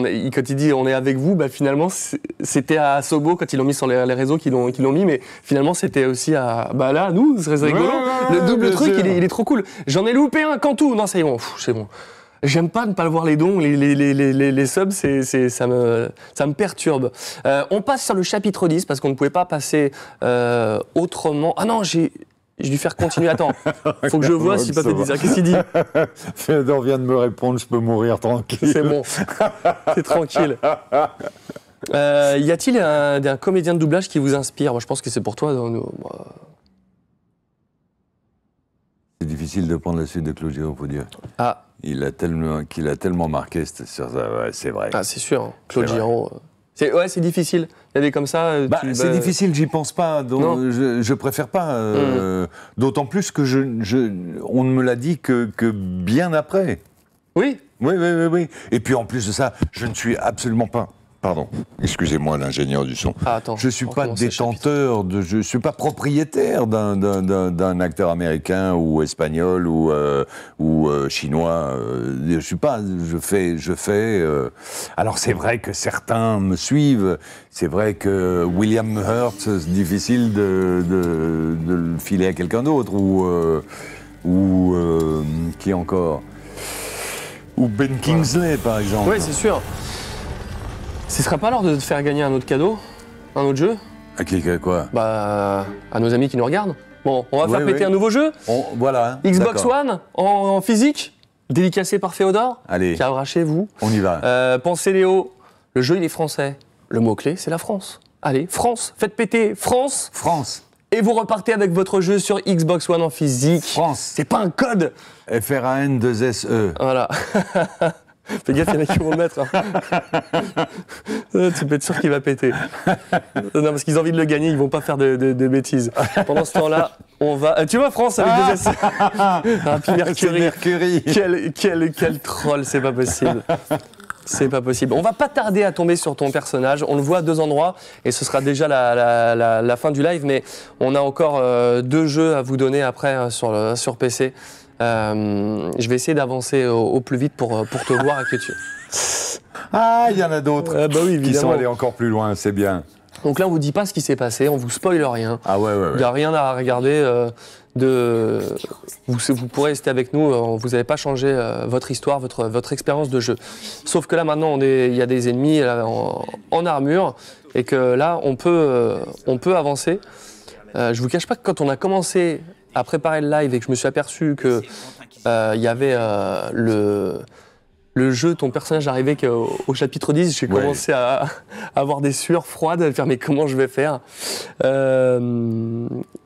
il dit on est avec vous, bah finalement c'était à Asobo quand ils l'ont mis sur les réseaux qu'ils l'ont mis, mais finalement c'était aussi à là nous, c'est rigolo. Ouais, le double truc, il est trop cool. J'en ai loupé un Cantou. Non, c'est bon. J'aime pas ne pas le voir les dons, les subs, ça me perturbe. On passe sur le chapitre 10 parce qu'on ne pouvait pas passer autrement. Ah non, j'ai dû faire continuer. Attends, faut que je vois si Papé dit ça. Qu'est-ce qu'il dit? Féodor vient de me répondre, je peux mourir tranquille. C'est bon, c'est tranquille. Y a-t-il un comédien de doublage qui vous inspire? Moi, je pense que c'est pour toi. C'est difficile de prendre la suite de Claude Giraud, faut dire. Ah. Qu'il a tellement marqué, c'est vrai. Ah, c'est sûr, Claude Giraud. Ouais, c'est difficile. Il y a des comme ça. Bah, c'est difficile, j'y pense pas. Donc je préfère pas. D'autant plus que on ne me l'a dit que bien après. Oui. Oui. Et puis en plus de ça, je ne suis absolument pas... Pardon, excusez-moi l'ingénieur du son. Ah, attends, je ne suis pas détenteur, je ne suis pas propriétaire d'un acteur américain ou espagnol ou chinois. Je suis pas, je fais. Alors c'est vrai que certains me suivent, c'est vrai que William Hurt, c'est difficile de le filer à quelqu'un d'autre ou qui encore, ou Ben Kingsley par exemple. Oui, c'est sûr. Ce serait pas l'heure de te faire gagner un autre cadeau? Un autre jeu? À qui, quoi? Bah, à nos amis qui nous regardent. Bon, on va faire péter un nouveau jeu. Voilà. Hein, Xbox One, en physique, dédicacé par Féodor. Allez. Qui arrivera chez vous. On y va. Pensez Léo, le jeu il est français. Le mot-clé, c'est la France. Allez, France, faites péter France. France. Et vous repartez avec votre jeu sur Xbox One en physique. France. C'est pas un code. FRAN2SE. Voilà. Fais gaffe, il y en a qui vont le mettre. Hein. Tu peux être sûr qu'il va péter. Non, parce qu'ils ont envie de le gagner, ils vont pas faire de bêtises. Pendant ce temps-là, on va... Tu vois, France avec des S. Ah, puis Mercury. Quel troll, c'est pas possible. C'est pas possible. On va pas tarder à tomber sur ton personnage. On le voit à deux endroits et ce sera déjà la fin du live, mais on a encore deux jeux à vous donner après sur PC. Je vais essayer d'avancer au plus vite pour te voir et que tu... Ah, il y en a d'autres bah oui, qui sont allés encore plus loin, c'est bien. Donc là, on vous dit pas ce qui s'est passé, on vous spoil rien. Ah ouais. Il n'y a rien à regarder. Vous pourrez rester avec nous, vous n'avez pas changé votre histoire, votre expérience de jeu. Sauf que là, maintenant, il y a des ennemis là, en armure et que là, on peut avancer. Je vous cache pas que quand on a commencé... à préparer le live et que je me suis aperçu que il y avait le jeu, ton personnage arrivait qu'au chapitre 10, j'ai commencé à avoir des sueurs froides, à me dire mais comment je vais faire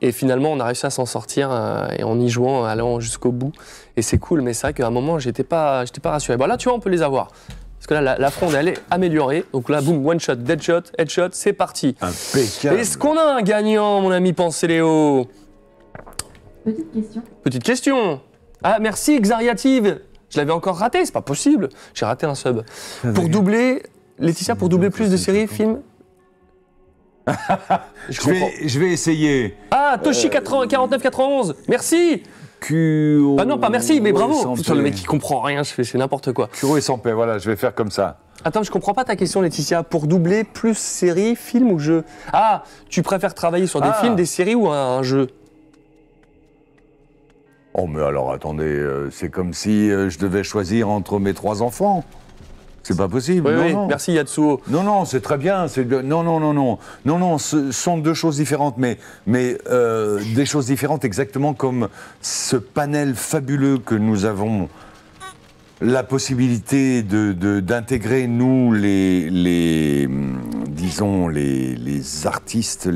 et finalement on a réussi à s'en sortir et en y jouant, en allant jusqu'au bout et c'est cool, mais c'est vrai qu'à un moment j'étais pas rassuré. Bon là tu vois on peut les avoir. Parce que là, la fronde, elle est améliorée. Donc là, boum, one shot, dead shot, headshot, c'est parti. Impeccable. Est-ce qu'on a un gagnant, mon ami Penséléo? Petite question. Ah, merci, Xariative. Je l'avais encore raté, c'est pas possible. J'ai raté un sub. Pour doubler, Laetitia, pour doubler plus de séries, films. Je vais essayer. Ah, Toshi4991, merci. Ah non, pas merci, mais bravo. Putain, le mec qui comprend rien, c'est n'importe quoi. Kuro et sans paix, voilà, je vais faire comme ça. Attends, je comprends pas ta question, Laetitia. Pour doubler plus séries, films ou jeux? Ah, tu préfères travailler sur des films, des séries ou un jeu? Oh mais alors attendez, c'est comme si je devais choisir entre mes trois enfants. C'est pas possible. Oui, non. Merci Yatsuo. Non, c'est très bien. Non, ce sont deux choses différentes, mais des choses différentes exactement comme ce panel fabuleux que nous avons la possibilité d'intégrer, nous disons les artistes,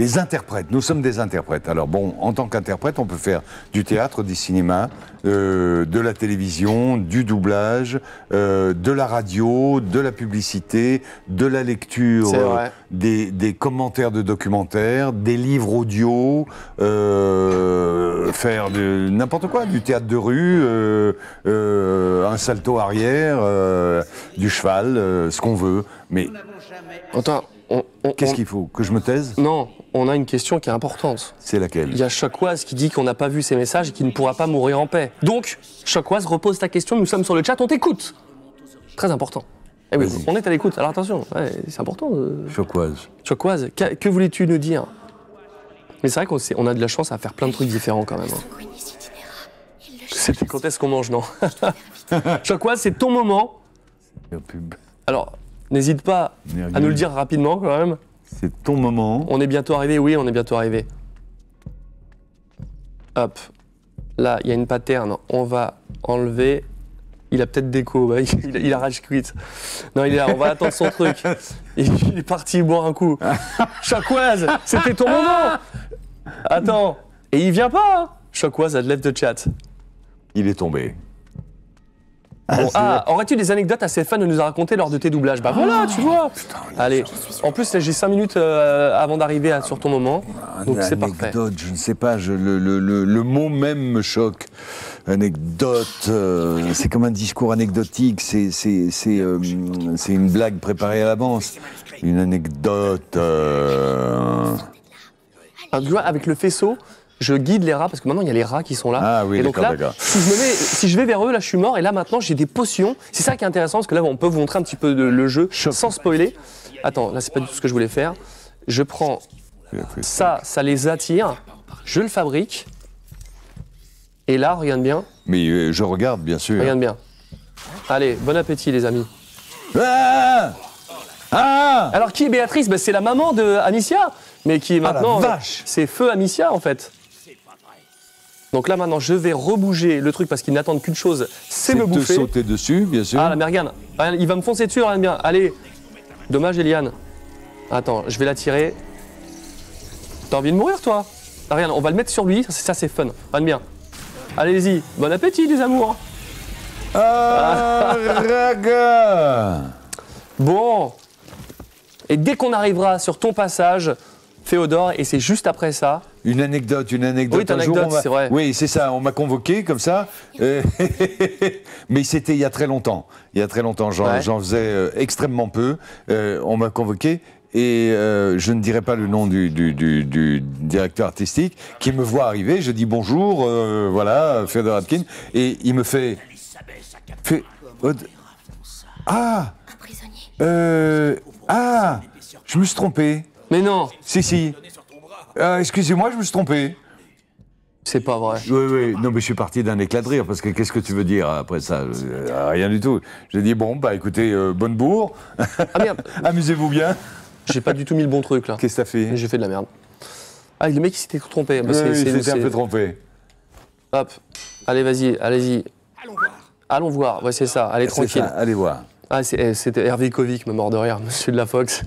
les interprètes, nous sommes des interprètes. Alors bon, en tant qu'interprète, on peut faire du théâtre, du cinéma, de la télévision, du doublage, de la radio, de la publicité, de la lecture, des commentaires de documentaires, des livres audio, faire n'importe quoi, du théâtre de rue, un salto arrière, du cheval, ce qu'on veut. Mais... Attends. Qu'est-ce qu'il faut? Que je me taise? Non, on a une question qui est importante. C'est laquelle? Il y a Chocoise qui dit qu'on n'a pas vu ses messages et qu'il ne pourra pas mourir en paix. Donc, Chocoise, repose ta question, nous sommes sur le chat, on t'écoute. Très important. Eh oui, on est à l'écoute, alors attention, c'est important. Chocoise, que voulais-tu nous dire? Mais c'est vrai qu'on a de la chance à faire plein de trucs différents quand même. Hein. C'était quand est-ce qu'on mange, non? Chocoise, c'est ton moment. Alors... N'hésite pas à nous le dire rapidement quand même. C'est ton moment. On est bientôt arrivé, oui, on est bientôt arrivé. Hop. Là, il y a une pattern. On va enlever. Il a peut-être déco. Il a rage quit. Non, il est là. On va attendre son truc. Il est parti boire un coup. Chocoise, c'était ton moment. Attends. Et il vient pas. Hein. Chocoise, à lève de chat. Il est tombé. Ah, aurais-tu des anecdotes assez fun de nous raconter lors de tes doublages? Bah voilà, tu vois. Putain, allez, en plus j'ai 5 minutes avant d'arriver sur ton moment, donc c'est parfait. Anecdote, je ne sais pas, le mot même me choque. anecdote, c'est comme un discours anecdotique, c'est une blague préparée à l'avance, une anecdote... Un duo avec le faisceau, je guide les rats, parce que maintenant il y a les rats qui sont là. Ah oui, et donc là, si je vais vers eux, là je suis mort, et là maintenant j'ai des potions. C'est ça qui est intéressant, parce que là on peut vous montrer un petit peu le jeu, sans spoiler. Attends, là c'est pas du tout ce que je voulais faire. Je prends ça, ça les attire, je le fabrique. Et là, regarde bien. Mais je regarde, bien sûr. Regarde bien. Allez, bon appétit, les amis. Ah, ah. Alors, qui est Béatrice? Ben, c'est la maman de Amicia, mais qui est maintenant... Ah, c'est Feu Amicia, en fait. Donc là, maintenant, je vais rebouger le truc, parce qu'ils n'attendent qu'une chose, c'est me bouffer. Te sauter dessus, bien sûr. Ah, là, mais regarde, il va me foncer dessus, regarde bien. Allez, dommage, Eliane. Attends, je vais la tirer. T'as envie de mourir, toi? Ah, regarde, on va le mettre sur lui, ça, c'est fun. Regarde bien. Allez-y, bon appétit les amours. Ah, raga. Bon. Et dès qu'on arrivera sur ton passage, Féodor, et c'est juste après ça... Une anecdote, une anecdote. Oui, un jour, c'est vrai. Oui, c'est ça, on m'a convoqué comme ça. Mais c'était il y a très longtemps. Il y a très longtemps, j'en faisais extrêmement peu. On m'a convoqué... Et je ne dirai pas le nom du directeur artistique, qui me voit arriver, je dis bonjour, voilà, Féodor Atkine, et il me fait... Ah, ah, je me suis trompé. Mais non. Si, si. Excusez-moi, je me suis trompé. C'est pas vrai. Oui, oui, non, mais je suis parti d'un éclat de rire, parce que qu'est-ce que tu veux dire après ça? Rien du tout. J'ai dit, bon, bah écoutez, bonne bourre, amusez-vous bien. J'ai pas du tout mis le bon truc là. Qu'est-ce que t'as fait? J'ai fait de la merde. Ah, le mec il s'était trompé. Bah, oui, il s'était un peu trompé. Hop. Allez, vas-y, allez-y. Allons voir. Allons voir, ouais, c'est ça. Allez, tranquille. Ça. Allez voir. Ah, c'était Hervé Kovic, me mort de rire, monsieur de la Fox.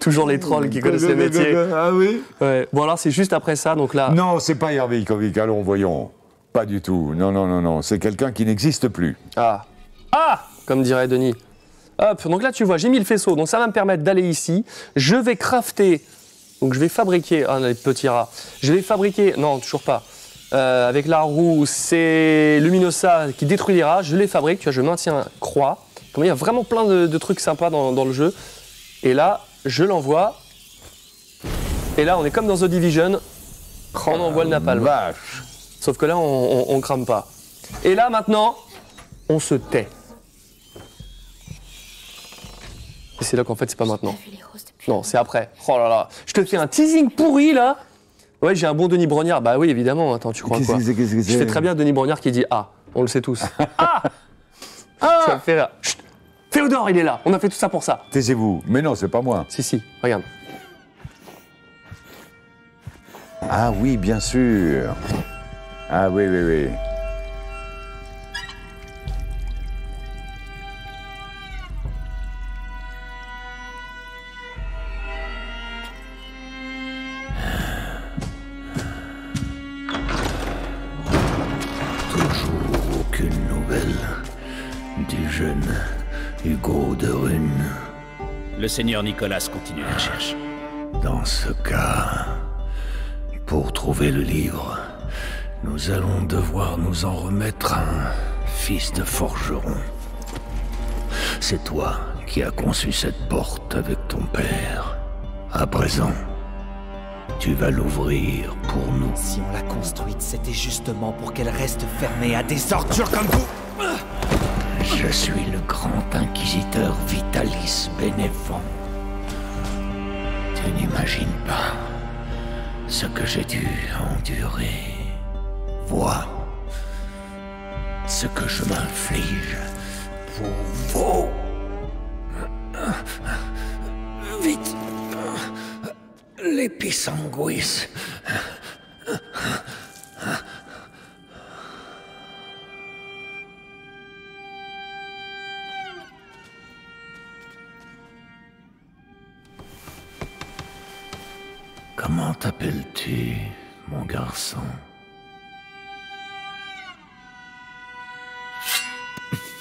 Toujours les trolls qui connaissent les métiers. Ah oui, ouais. Bon, alors c'est juste après ça, donc là. Non, c'est pas Hervé Kovic, allons, voyons. Pas du tout. Non, non, non, non. C'est quelqu'un qui n'existe plus. Ah. Ah, comme dirait Denis. Hop, donc là tu vois, j'ai mis le faisceau, donc ça va me permettre d'aller ici. Je vais crafter, donc je vais fabriquer, ah les petits rats, je vais fabriquer, non toujours pas, avec la roue, c'est Luminosa qui détruit les rats, je les fabrique, tu vois, je maintiens croix. Comme il y a vraiment plein de trucs sympas dans le jeu. Et là, je l'envoie, et là on est comme dans The Division, on envoie le napalm. Vache. Sauf que là on crame pas. Et là maintenant, on se tait. Et c'est là qu'en fait, c'est pas maintenant. Non, c'est après. Oh là là. Je te fais un teasing pourri, là. Ouais, j'ai un bon Denis Brognard. Bah oui, évidemment. Attends, tu crois quoi? Je fais très bien Denis Brognard qui dit « Ah ». On le sait tous. Ah. Ah. Ça me fait rire. Chut. Féodor, il est là. On a fait tout ça pour ça. Taisez-vous. Mais non, c'est pas moi. Si, si. Regarde. Ah oui, bien sûr. Ah oui, oui, oui. Hugo de Rune. Le seigneur Nicolas continue la recherche. Dans ce cas, pour trouver le livre, nous allons devoir nous en remettre à un fils de forgeron. C'est toi qui as conçu cette porte avec ton père. À présent, tu vas l'ouvrir pour nous. Si on l'a construite, c'était justement pour qu'elle reste fermée à des ordures comme vous. Je suis le grand inquisiteur Vitalis Bénévent. Tu n'imagines pas ce que j'ai dû endurer. Vois ce que je m'inflige pour vous. Vite, l'épisanguis. Comment t'appelles-tu, mon garçon?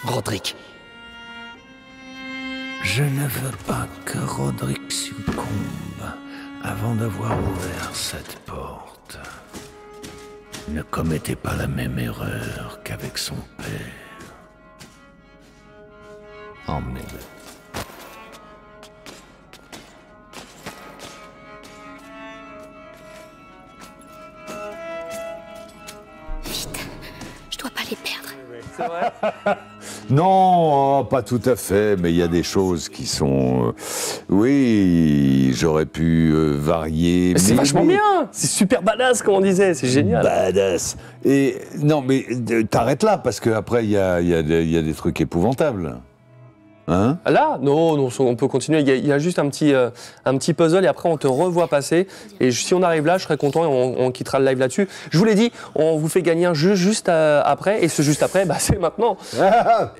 Roderick. Je ne veux pas que Roderick succombe avant d'avoir ouvert cette porte. ne commettait pas la même erreur qu'avec son père. Emmenez-le. Vite, je dois pas les perdre. C'est vrai. Non, pas tout à fait, mais il y a des choses qui sont... Oui, j'aurais pu varier... C'est vachement bien, c'est super badass comme on disait, c'est génial. Badass. Et non, mais t'arrêtes là, parce qu'après, il y a des trucs épouvantables. Hein? Là, non, on peut continuer, il y a juste un petit puzzle et après on te revoit passer. Et si on arrive là, je serai content et on quittera le live là-dessus. Je vous l'ai dit, on vous fait gagner un jeu juste après, et ce juste après, bah, c'est maintenant.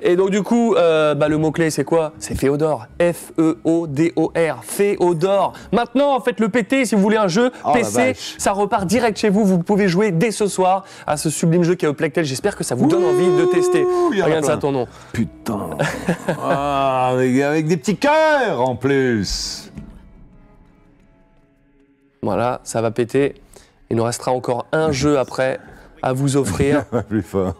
Et donc du coup, le mot-clé c'est quoi? C'est Féodor, F-E-O-D-O-R, Féodor. Maintenant, faites le péter si vous voulez un jeu PC, ça repart direct chez vous, vous pouvez jouer dès ce soir à ce sublime jeu qui est A Plague Tale. J'espère que ça vous donne envie de tester. Regarde ça ton nom. Putain. Ah, avec des petits cœurs en plus. Voilà, ça va péter. Il nous restera encore un jeu après à vous offrir. Plus fort.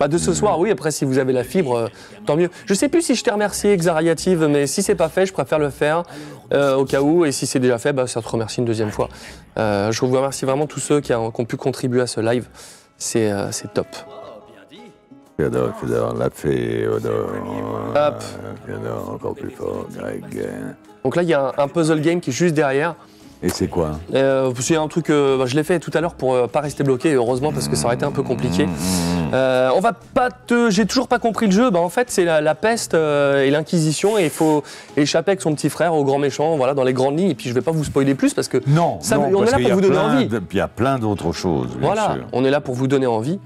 De ce soir, oui. Après, si vous avez la fibre, tant mieux. Je sais plus si je t'ai remercié, Exariative, mais si c'est pas fait, je préfère le faire au cas où. Et si c'est déjà fait, ça te remercie une deuxième fois. Je vous remercie vraiment tous ceux qui ont pu contribuer à ce live. C'est top. Féodor, Féodor, la Féodor. Hop. Féodor, encore plus fort, Greg. Donc là, il y a un puzzle game qui est juste derrière. Et c'est quoi? C'est un truc, je l'ai fait tout à l'heure pour pas rester bloqué, heureusement, parce que ça aurait été un peu compliqué. On va pas te... J'ai toujours pas compris le jeu. En fait, c'est la peste et l'Inquisition, et il faut échapper avec son petit frère au grand méchant, voilà, dans les grandes lignes. Et puis je vais pas vous spoiler plus, parce que... Non, ça, non, on est là pour vous donner envie. Il y a plein d'autres choses, bien voilà, sûr. On est là pour vous donner envie.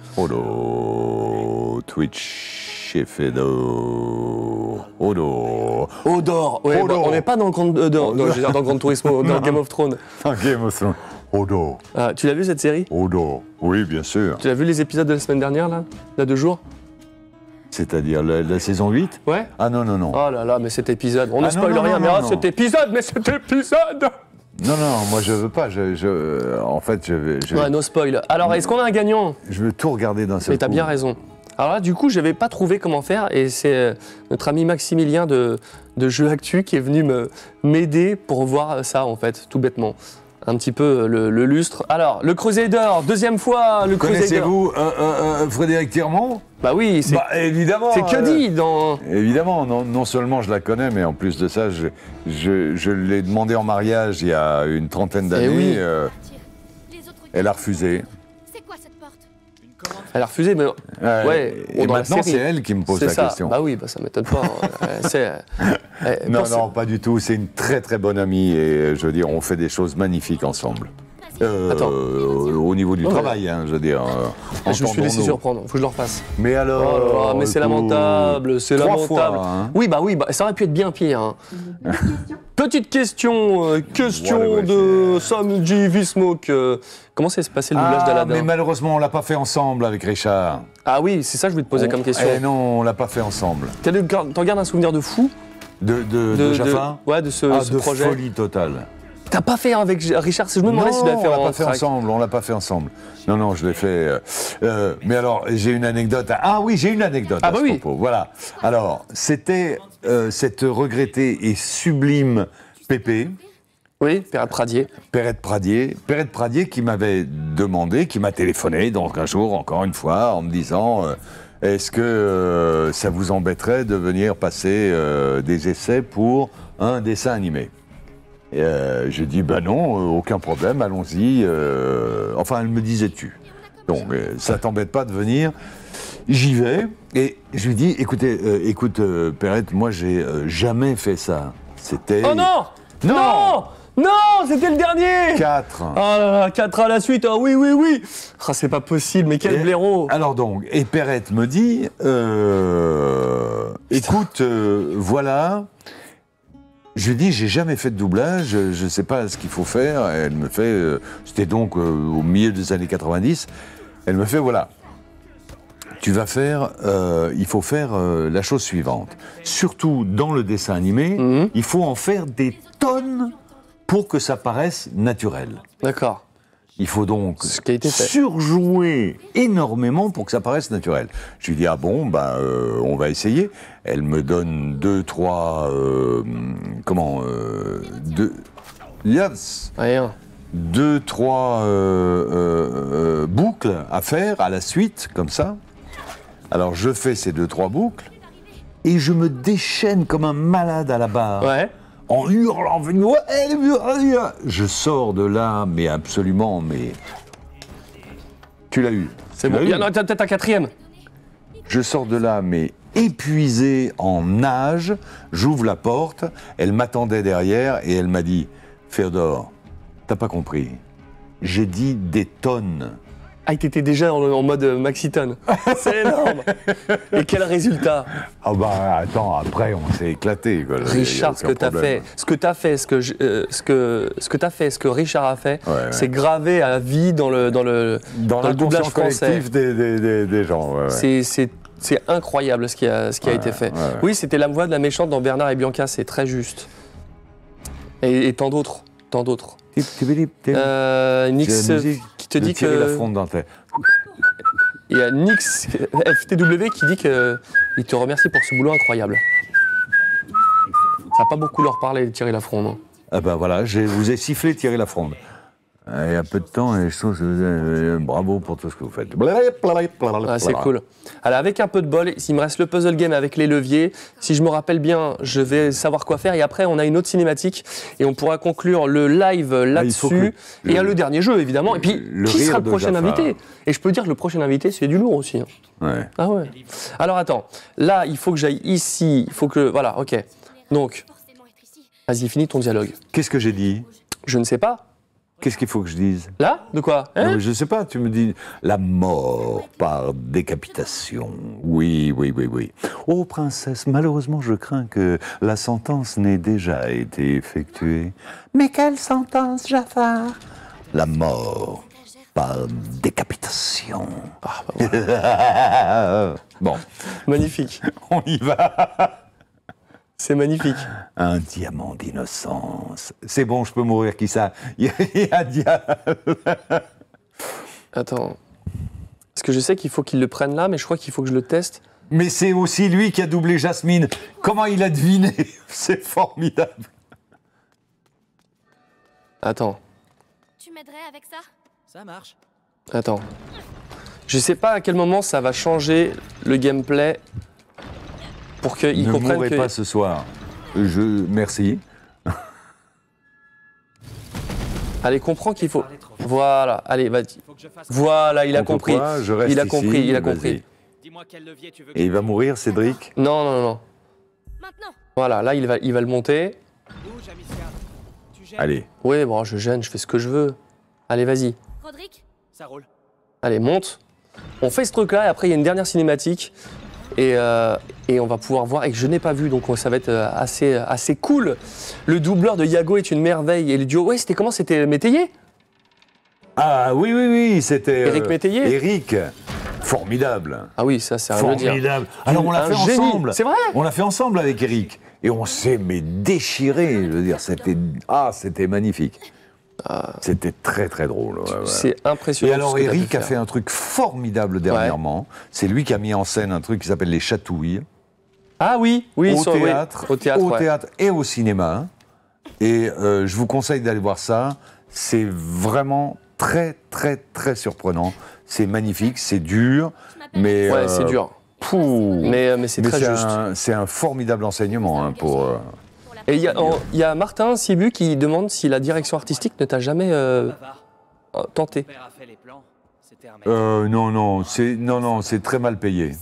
Twitch et Féodor. Odor. Ouais, Odor. On n'est pas dans le Grand Odor. Non, je veux dire dans le Grand Turismo, dans Game of Thrones. Dans Game of Thrones. Odor. Ah, tu l'as vu cette série? Odor. Oui, bien sûr. Tu l'as vu les épisodes de la semaine dernière, là? Il y a 2 jours? C'est-à-dire la saison 8? Ouais. Ah non. Oh là là, mais cet épisode. On ne spoil rien, mais cet épisode! Non, moi je veux pas. En fait, je vais... Ouais, no spoil. Alors, est-ce qu'on a un gagnant? Je veux tout regarder d'un seul coup. Mais t'as bien raison. Alors là, du coup, j'avais pas trouvé comment faire, et c'est notre ami Maximilien de Jeux Actu qui est venu m'aider pour voir ça, en fait, tout bêtement. Un petit peu le lustre. Alors, le Crusader, deuxième fois, le Crusader. Connaissez-vous Frédéric Tirmont? Bah oui, c'est évidemment. C'est que dit dans... Évidemment, non seulement je la connais, mais en plus de ça, je l'ai demandé en mariage il y a une trentaine d'années. Oui. Elle a refusé. Elle a refusé, mais et maintenant c'est elle qui me pose la question. Bah oui, ça m'étonne pas. Non, pas du tout. C'est une très très bonne amie et je veux dire, on fait des choses magnifiques ensemble. Au niveau du travail, je veux dire. Je me suis laissé surprendre. Faut que je le refasse. Mais alors, mais c'est lamentable, c'est lamentable. 3 fois, hein. Oui, ça aurait pu être bien pire. Hein. Petite question, de Samji Vismok. Comment s'est passé le doublage d'Aladin? Mais malheureusement, on l'a pas fait ensemble avec Richard. Ah oui, c'est ça que je voulais te poser comme question. Non, on l'a pas fait ensemble. T'en gardes un souvenir de fou? De Jafar? Ouais, de ce projet. De folie totale. T'as pas fait avec Richard? Je me demandais si tu l'as fait ensemble. On l'a pas fait ensemble. Non, je l'ai fait. Mais alors, j'ai une anecdote. Ah oui, j'ai une anecdote à ce propos. Voilà. Alors, c'était cette regrettée et sublime Pépé. Oui, Pérette Pradier. Pérette Pradier qui m'avait demandé, qui m'a téléphoné, donc un jour, encore une fois, en me disant... Est-ce que ça vous embêterait de venir passer des essais pour un dessin animé? J'ai dit, non, aucun problème, allons-y. Enfin, elle me disait tu. Donc, ça t'embête pas de venir? J'y vais. Et je lui dis, écoute, Pérette, moi, j'ai jamais fait ça. C'était... Oh non, c'était le dernier! 4. Ah, 4 à la suite, oui. Ah, c'est pas possible, mais quel blaireau! Alors donc, et Pérette me dit, écoute, voilà, je lui dis, j'ai jamais fait de doublage, je sais pas ce qu'il faut faire, elle me fait, c'était donc au milieu des années 90, elle me fait, voilà, tu vas faire, il faut faire la chose suivante, surtout dans le dessin animé, il faut en faire des tonnes pour que ça paraisse naturel. D'accord. Il faut donc surjouer énormément pour que ça paraisse naturel. Je lui dis, ah bon, bah, on va essayer. Elle me donne deux, trois... Deux, trois boucles à faire à la suite, comme ça. Alors je fais ces deux, trois boucles, et je me déchaîne comme un malade à la barre. Ouais. En hurlant, je sors de là, mais absolument, mais... Tu l'as eu. C'est bon, il y en a peut-être un quatrième. Je sors de là, mais épuisé, en nage, j'ouvre la porte, elle m'attendait derrière et elle m'a dit, Féodor, t'as pas compris, j'ai dit des tonnes. Ah, t'étais déjà en mode Maxiton. C'est énorme. Et quel résultat. Ah bah attends, après on s'est éclaté. Quoi. Richard, ce que t'as fait, ce que Richard a fait, ouais, c'est gravé à vie dans le doublage français. Des gens. Ouais, ouais. C'est incroyable ce qui a été fait. Ouais, ouais. Oui, c'était la voix de la méchante dans Bernard et Bianca, c'est très juste. Et tant d'autres, tant d'autres. Nix qui te dit que... La fronde dentaire. Il y a Nix FTW qui dit qu'il te remercie pour ce boulot incroyable. Ça n'a pas beaucoup leur parlé de Thierry Lafronde. Ah ben voilà, je vous ai sifflé Thierry Lafronde. Il y a peu de temps, et je trouve que bravo pour tout ce que vous faites. Ah, c'est cool. Alors, avec un peu de bol, il me reste le puzzle game avec les leviers. Si je me rappelle bien, je vais savoir quoi faire. Et après, on a une autre cinématique. Et on pourra conclure le live là-dessus. Et le dernier jeu, évidemment. Et puis, qui sera le prochain invité? Et je peux dire que le prochain invité, c'est du lourd aussi. Ouais. Ah ouais. Alors, attends. Là, il faut que j'aille ici. Il faut que... Voilà, OK. Donc, vas-y, finis ton dialogue. Qu'est-ce que j'ai dit? Je ne sais pas. Qu'est-ce qu'il faut que je dise? Là? De quoi? Hein? Je sais pas, tu me dis la mort par décapitation. Oui, oui, oui, oui. Oh, princesse, malheureusement, je crains que la sentence n'ait déjà été effectuée. Mais quelle sentence, Jafar? La mort par décapitation. Ah, bah voilà. Bon. Magnifique. On y va. C'est magnifique. Un diamant d'innocence. C'est bon, je peux mourir, qui ça? Attends. Parce que je sais qu'il faut qu'il le prenne là, mais je crois qu'il faut que je le teste. Mais c'est aussi lui qui a doublé Jasmine. Comment il a deviné? C'est formidable. Attends. Tu m'aiderais avec ça? Ça marche. Attends. Je sais pas à quel moment ça va changer le gameplay. Pour qu'ils comprennent que... Ne mourrez pas ce soir. Merci. Allez, comprends qu'il faut... Voilà, allez, vas-y. Voilà, il a compris. Il a compris, il a compris. Et il va mourir, Cédric? Non, non, non. Voilà, là, il va le monter. Allez. Oui, bon, je gêne, je fais ce que je veux. Allez, vas-y. Allez, monte. On fait ce truc-là, et après, il y a une dernière cinématique. Et on va pouvoir voir, et que je n'ai pas vu, donc ça va être assez cool. Le doubleur de Yago est une merveille, et le duo... Ouais, c'était comment? C'était Métayer? Ah oui, oui, oui, c'était... Éric Métayer. Éric, formidable. Ah oui, ça c'est rien à dire. Formidable. Alors on l'a fait ensemble. C'est vrai. On l'a fait ensemble avec Éric, et on s'est déchiré, je veux dire, c'était... Ah, c'était magnifique. Ah. C'était très très drôle. Ouais, ouais. C'est impressionnant. Et alors Eric a fait un truc formidable dernièrement. Ouais. C'est lui qui a mis en scène un truc qui s'appelle Les Chatouilles. Ah oui, oui, au théâtre et au cinéma. Et je vous conseille d'aller voir ça. C'est vraiment très très très surprenant. C'est magnifique, c'est dur, mais ouais, c'est dur. Mais c'est très juste. C'est un formidable enseignement pour. Et il y a Martin Sibu qui demande si la direction artistique ne t'a jamais tenté. Non, c'est très mal payé.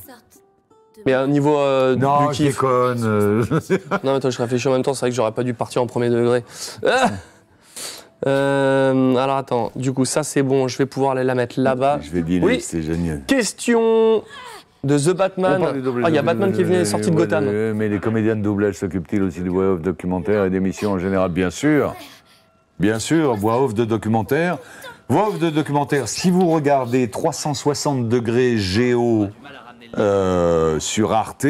Mais au niveau du kiff... Non, attends, je réfléchis en même temps, c'est vrai que j'aurais pas dû partir en premier degré. Alors attends, du coup, ça c'est bon, je vais pouvoir aller la mettre là-bas. Je vais dire, oui. C'est génial. Question de The Batman. Il y a Batman qui est sorti de Gotham. Mais les comédiens de doublage s'occupent-ils aussi de voix off documentaires et d'émissions en général? Bien sûr. Bien sûr, voix off de documentaires. Voix off de documentaires, si vous regardez 360 degrés géo sur Arte,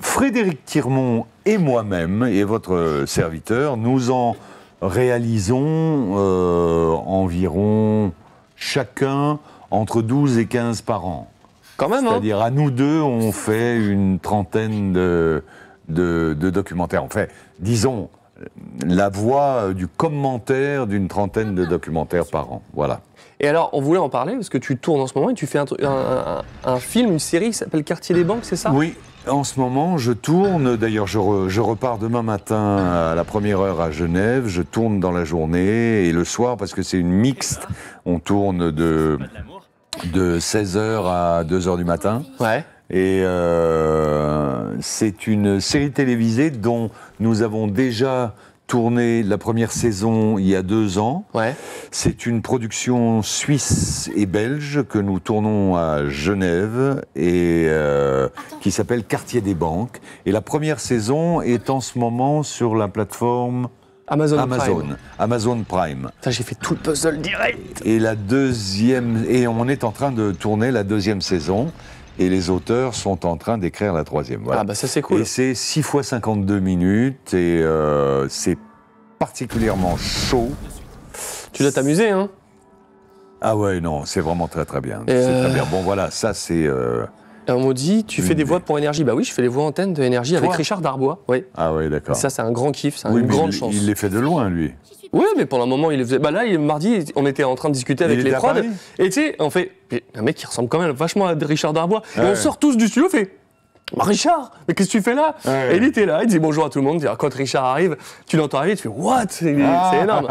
Frédéric Tirmont et moi-même, et votre serviteur, nous en réalisons environ chacun entre 12 et 15 par an. Quand même, hein. C'est-à-dire, à nous deux, on fait une trentaine de documentaires. On fait, disons, la voix du commentaire d'une trentaine de documentaires par an. Voilà. Et alors, on voulait en parler, parce que tu tournes en ce moment et tu fais un film, une série qui s'appelle Quartier des banques, c'est ça? Oui, en ce moment, je tourne. D'ailleurs, je repars demain matin à la première heure à Genève. Je tourne dans la journée et le soir, parce que c'est une mixte. On tourne de 16h à 2h du matin. Ouais. Et c'est une série télévisée dont nous avons déjà tourné la première saison il y a 2 ans. Ouais. C'est une production suisse et belge que nous tournons à Genève et qui s'appelle Quartier des banques. Et la première saison est en ce moment sur la plateforme Amazon Prime. Putain, j'ai fait tout le puzzle direct. Et la deuxième, et on est en train de tourner la deuxième saison. Et les auteurs sont en train d'écrire la troisième. Voilà. Ah bah ça c'est cool. Et c'est 6 fois 52 minutes et c'est particulièrement chaud. Tu dois t'amuser, hein? Ah ouais, non, c'est vraiment très très bien. C'est très bien. Bon voilà, ça c'est... On m'a dit, tu fais des voix pour Énergie. Bah oui, je fais les voix antennes de Énergie avec Richard Darbois. Oui. Ah oui, d'accord. Ça c'est un grand kiff, c'est une grande chance. Il les fait de loin, lui. Oui, mais pour le moment, il les faisait. Bah là, mardi, on était en train de discuter avec les prods. Et tu sais, on fait... Un mec qui ressemble quand même vachement à Richard Darbois. Et on sort tous du studio, on fait... Richard, mais qu'est-ce que tu fais là? Et il était là, il disait bonjour à tout le monde. Quand Richard arrive, tu l'entends arriver, tu fais what? C'est énorme.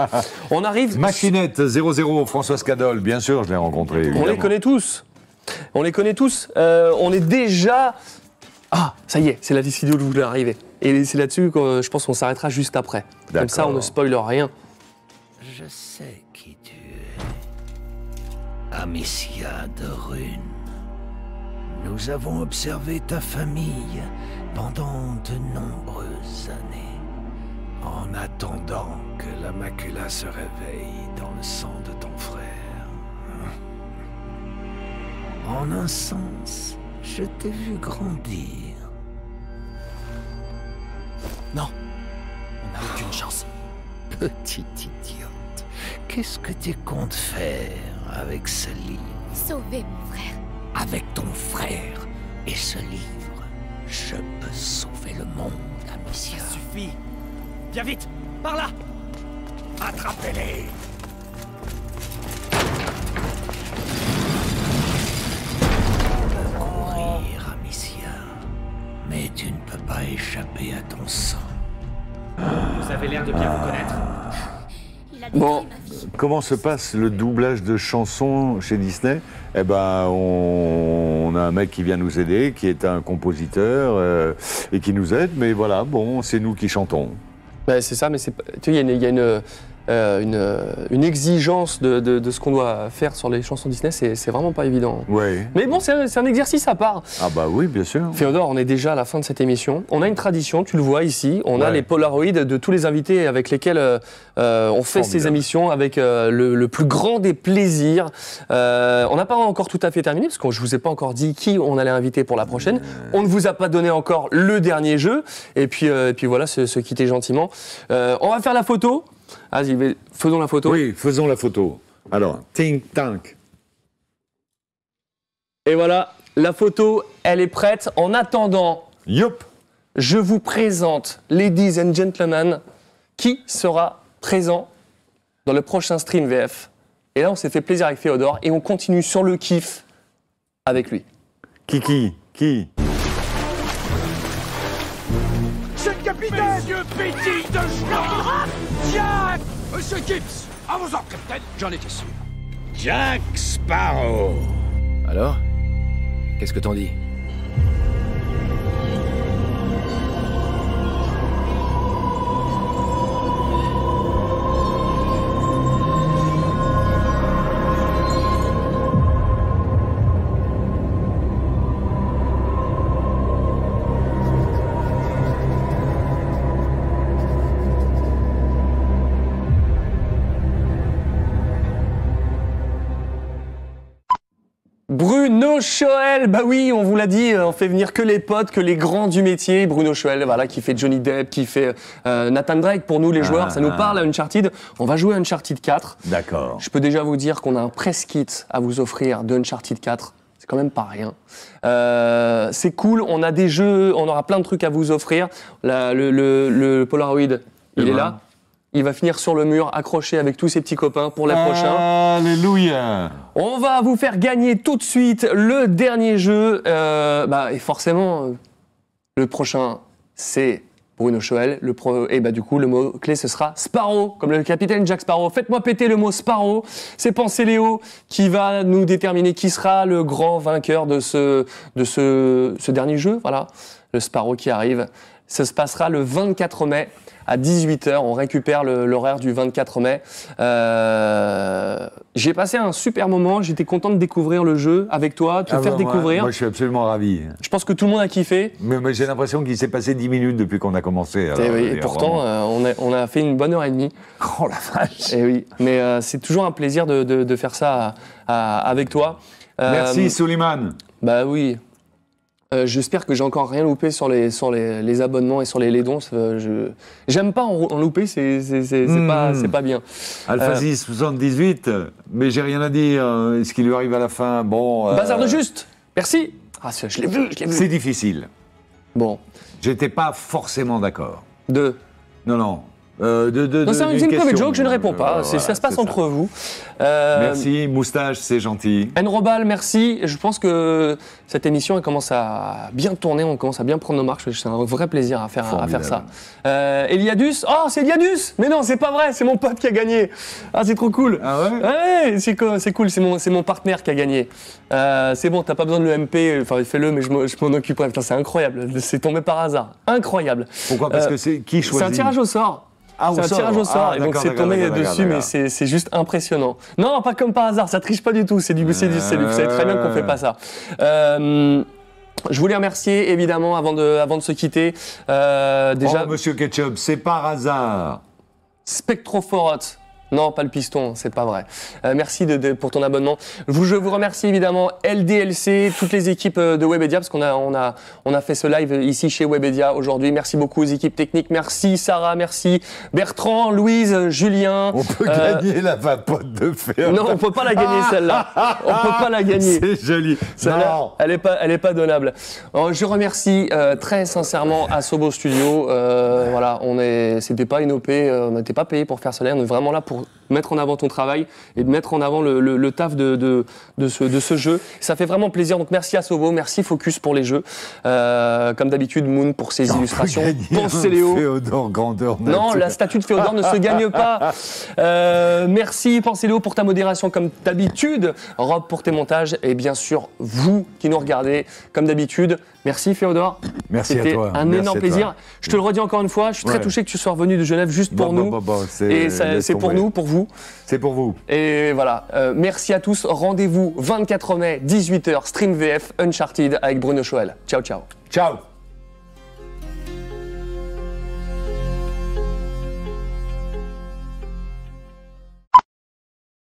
On arrive... Machinette 00, Françoise Cadol, bien sûr, je l'ai rencontré. Évidemment. On les connaît tous. On les connaît tous. On est déjà... Ah, ça y est, c'est la décision de vouloir arriver. Et c'est là-dessus que je pense qu'on s'arrêtera juste après. Comme ça, on ne spoile rien. Je sais qui tu es, Amicia de Rune. Nous avons observé ta famille pendant de nombreuses années, en attendant que la macula se réveille dans le sang de ton frère. En un sens, je t'ai vu grandir. Non, on n'a aucune chance. Petit idiot. Qu'est-ce que tu comptes faire avec ce livre? Sauver mon frère. Avec ton frère et ce livre, je peux sauver le monde, Amicia. Ça suffit. Viens vite, par là. Attrapez-les. Tu peux courir, Amicia, mais tu ne peux pas échapper à ton sang. Vous avez l'air de bien vous connaître. Bon, comment se passe le doublage de chansons chez Disney? Eh ben, on a un mec qui vient nous aider, qui est un compositeur et qui nous aide, mais voilà, bon, c'est nous qui chantons. Ben, c'est ça, mais tu sais, il y a une exigence de ce qu'on doit faire sur les chansons Disney, c'est vraiment pas évident. Ouais. Mais bon, c'est un exercice à part. Ah bah oui, bien sûr. Féodor, on est déjà à la fin de cette émission. On a une tradition, tu le vois ici, on a les Polaroids de tous les invités avec lesquels on fait ces émissions avec le plus grand des plaisirs. On n'a pas encore tout à fait terminé, parce que je ne vous ai pas encore dit qui on allait inviter pour la prochaine. On ne vous a pas donné encore le dernier jeu. Et puis voilà, se quitter gentiment. On va faire la photo. Vas-y, faisons la photo. Oui, faisons la photo. Alors, think tank. Et voilà, la photo, elle est prête. En attendant, je vous présente, ladies and gentlemen, qui sera présent dans le prochain stream VF. Et là, on s'est fait plaisir avec Féodor et on continue sur le kiff avec lui. Qui c'est le capitaine. Monsieur Petit de Schloss. Jack! Monsieur Gibbs! À vos ordres, capitaine! J'en étais sûr. Jack Sparrow! Alors? Qu'est-ce que t'en dis? Bruno Choël, bah oui, on vous l'a dit, on fait venir que les potes, que les grands du métier. Bruno Choël, voilà, qui fait Johnny Depp, qui fait Nathan Drake, pour nous les joueurs, ça nous parle à Uncharted. On va jouer à Uncharted 4. D'accord. Je peux déjà vous dire qu'on a un press kit à vous offrir de Uncharted 4. C'est quand même pas rien. C'est cool, on a des jeux, on aura plein de trucs à vous offrir. Le Polaroid, il est là. Il va finir sur le mur, accroché avec tous ses petits copains pour les prochains. Alléluia! On va vous faire gagner tout de suite le dernier jeu. Et forcément, le prochain, c'est Bruno Choël. Du coup, le mot-clé, ce sera Sparrow, comme le capitaine Jack Sparrow. Faites-moi péter le mot Sparrow. C'est Pensez Léo qui va nous déterminer qui sera le grand vainqueur de ce dernier jeu. Voilà, le Sparrow qui arrive. Ça se passera le 24 mai. À 18h, on récupère l'horaire du 24 mai. J'ai passé un super moment, j'étais content de découvrir le jeu avec toi, découvrir. Moi, je suis absolument ravi. Je pense que tout le monde a kiffé. Mais j'ai l'impression qu'il s'est passé 10 minutes depuis qu'on a commencé. Et pourtant, on a fait une bonne heure et demie. Oh la vache! Et oui, mais c'est toujours un plaisir de faire ça avec toi. Merci Souleymane. Bah oui. J'espère que j'ai encore rien loupé sur les abonnements et sur les dons. J'aime pas en louper, c'est pas bien. Alphasis 78, mais j'ai rien à dire. Est-ce qu'il lui arrive à la fin? Bon. Bazar de juste. Merci. Ah, je l'ai vu, je l'ai vu. C'est difficile. Bon. J'étais pas forcément d'accord. C'est une privée joke, je ne réponds pas. Ça se passe entre vous. Merci, Moustache, c'est gentil. Enrobal, merci. Je pense que cette émission, elle commence à bien tourner, on commence à bien prendre nos marques. C'est un vrai plaisir à faire ça. Eliadus, oh, c'est Eliadus! Mais non, c'est pas vrai, c'est mon pote qui a gagné. Ah, c'est trop cool. Ah ouais? Ouais, c'est cool, c'est mon partenaire qui a gagné. C'est bon, t'as pas besoin de le MP, enfin fais-le, mais je m'en occuperai. Putain, c'est incroyable, c'est tombé par hasard. Incroyable. Pourquoi? Parce que c'est qui choisit? C'est un tirage au sort. Ah, c'est un tirage au sort, et donc c'est tombé dessus, mais c'est juste impressionnant. Non, pas comme par hasard, ça triche pas du tout, vous savez très bien qu'on fait pas ça. Je voulais remercier, évidemment, avant de se quitter, déjà... Oh, Monsieur Ketchup, c'est par hasard. Spectrophorote. Non, pas le piston, c'est pas vrai. Merci pour ton abonnement. Je vous remercie évidemment LDLC, toutes les équipes de Webedia, parce qu'on a fait ce live ici chez Webedia aujourd'hui. Merci beaucoup aux équipes techniques. Merci Sarah, merci Bertrand, Louise, Julien. On peut gagner la vapote de fer. Non, on peut pas la gagner celle-là. On peut pas la gagner. C'est joli. Non. Elle est pas donnable. Alors, je remercie très sincèrement Asobo Studio. Voilà, c'était pas une OP, on n'était pas payé pour faire cela, on est vraiment là pour mettre en avant ton travail et de mettre en avant le taf de ce jeu. Ça fait vraiment plaisir. Donc merci Asobo, merci Focus pour les jeux. Comme d'habitude, Moon pour ses illustrations. Pensez Léo. Féodor, grandeur nature. Non, la statue de Féodor ne se gagne pas. Merci Pensez Léo pour ta modération comme d'habitude. Rob pour tes montages. Et bien sûr, vous qui nous regardez comme d'habitude. Merci Féodor. Merci à toi. C'était un énorme plaisir. Je te le redis encore une fois, je suis très touché que tu sois revenu de Genève juste pour nous. Et c'est pour nous, pour vous. C'est pour vous. Et voilà. Merci à tous. Rendez-vous 24 mai, 18h, Stream VF Uncharted avec Bruno Choël. Ciao, ciao. Ciao.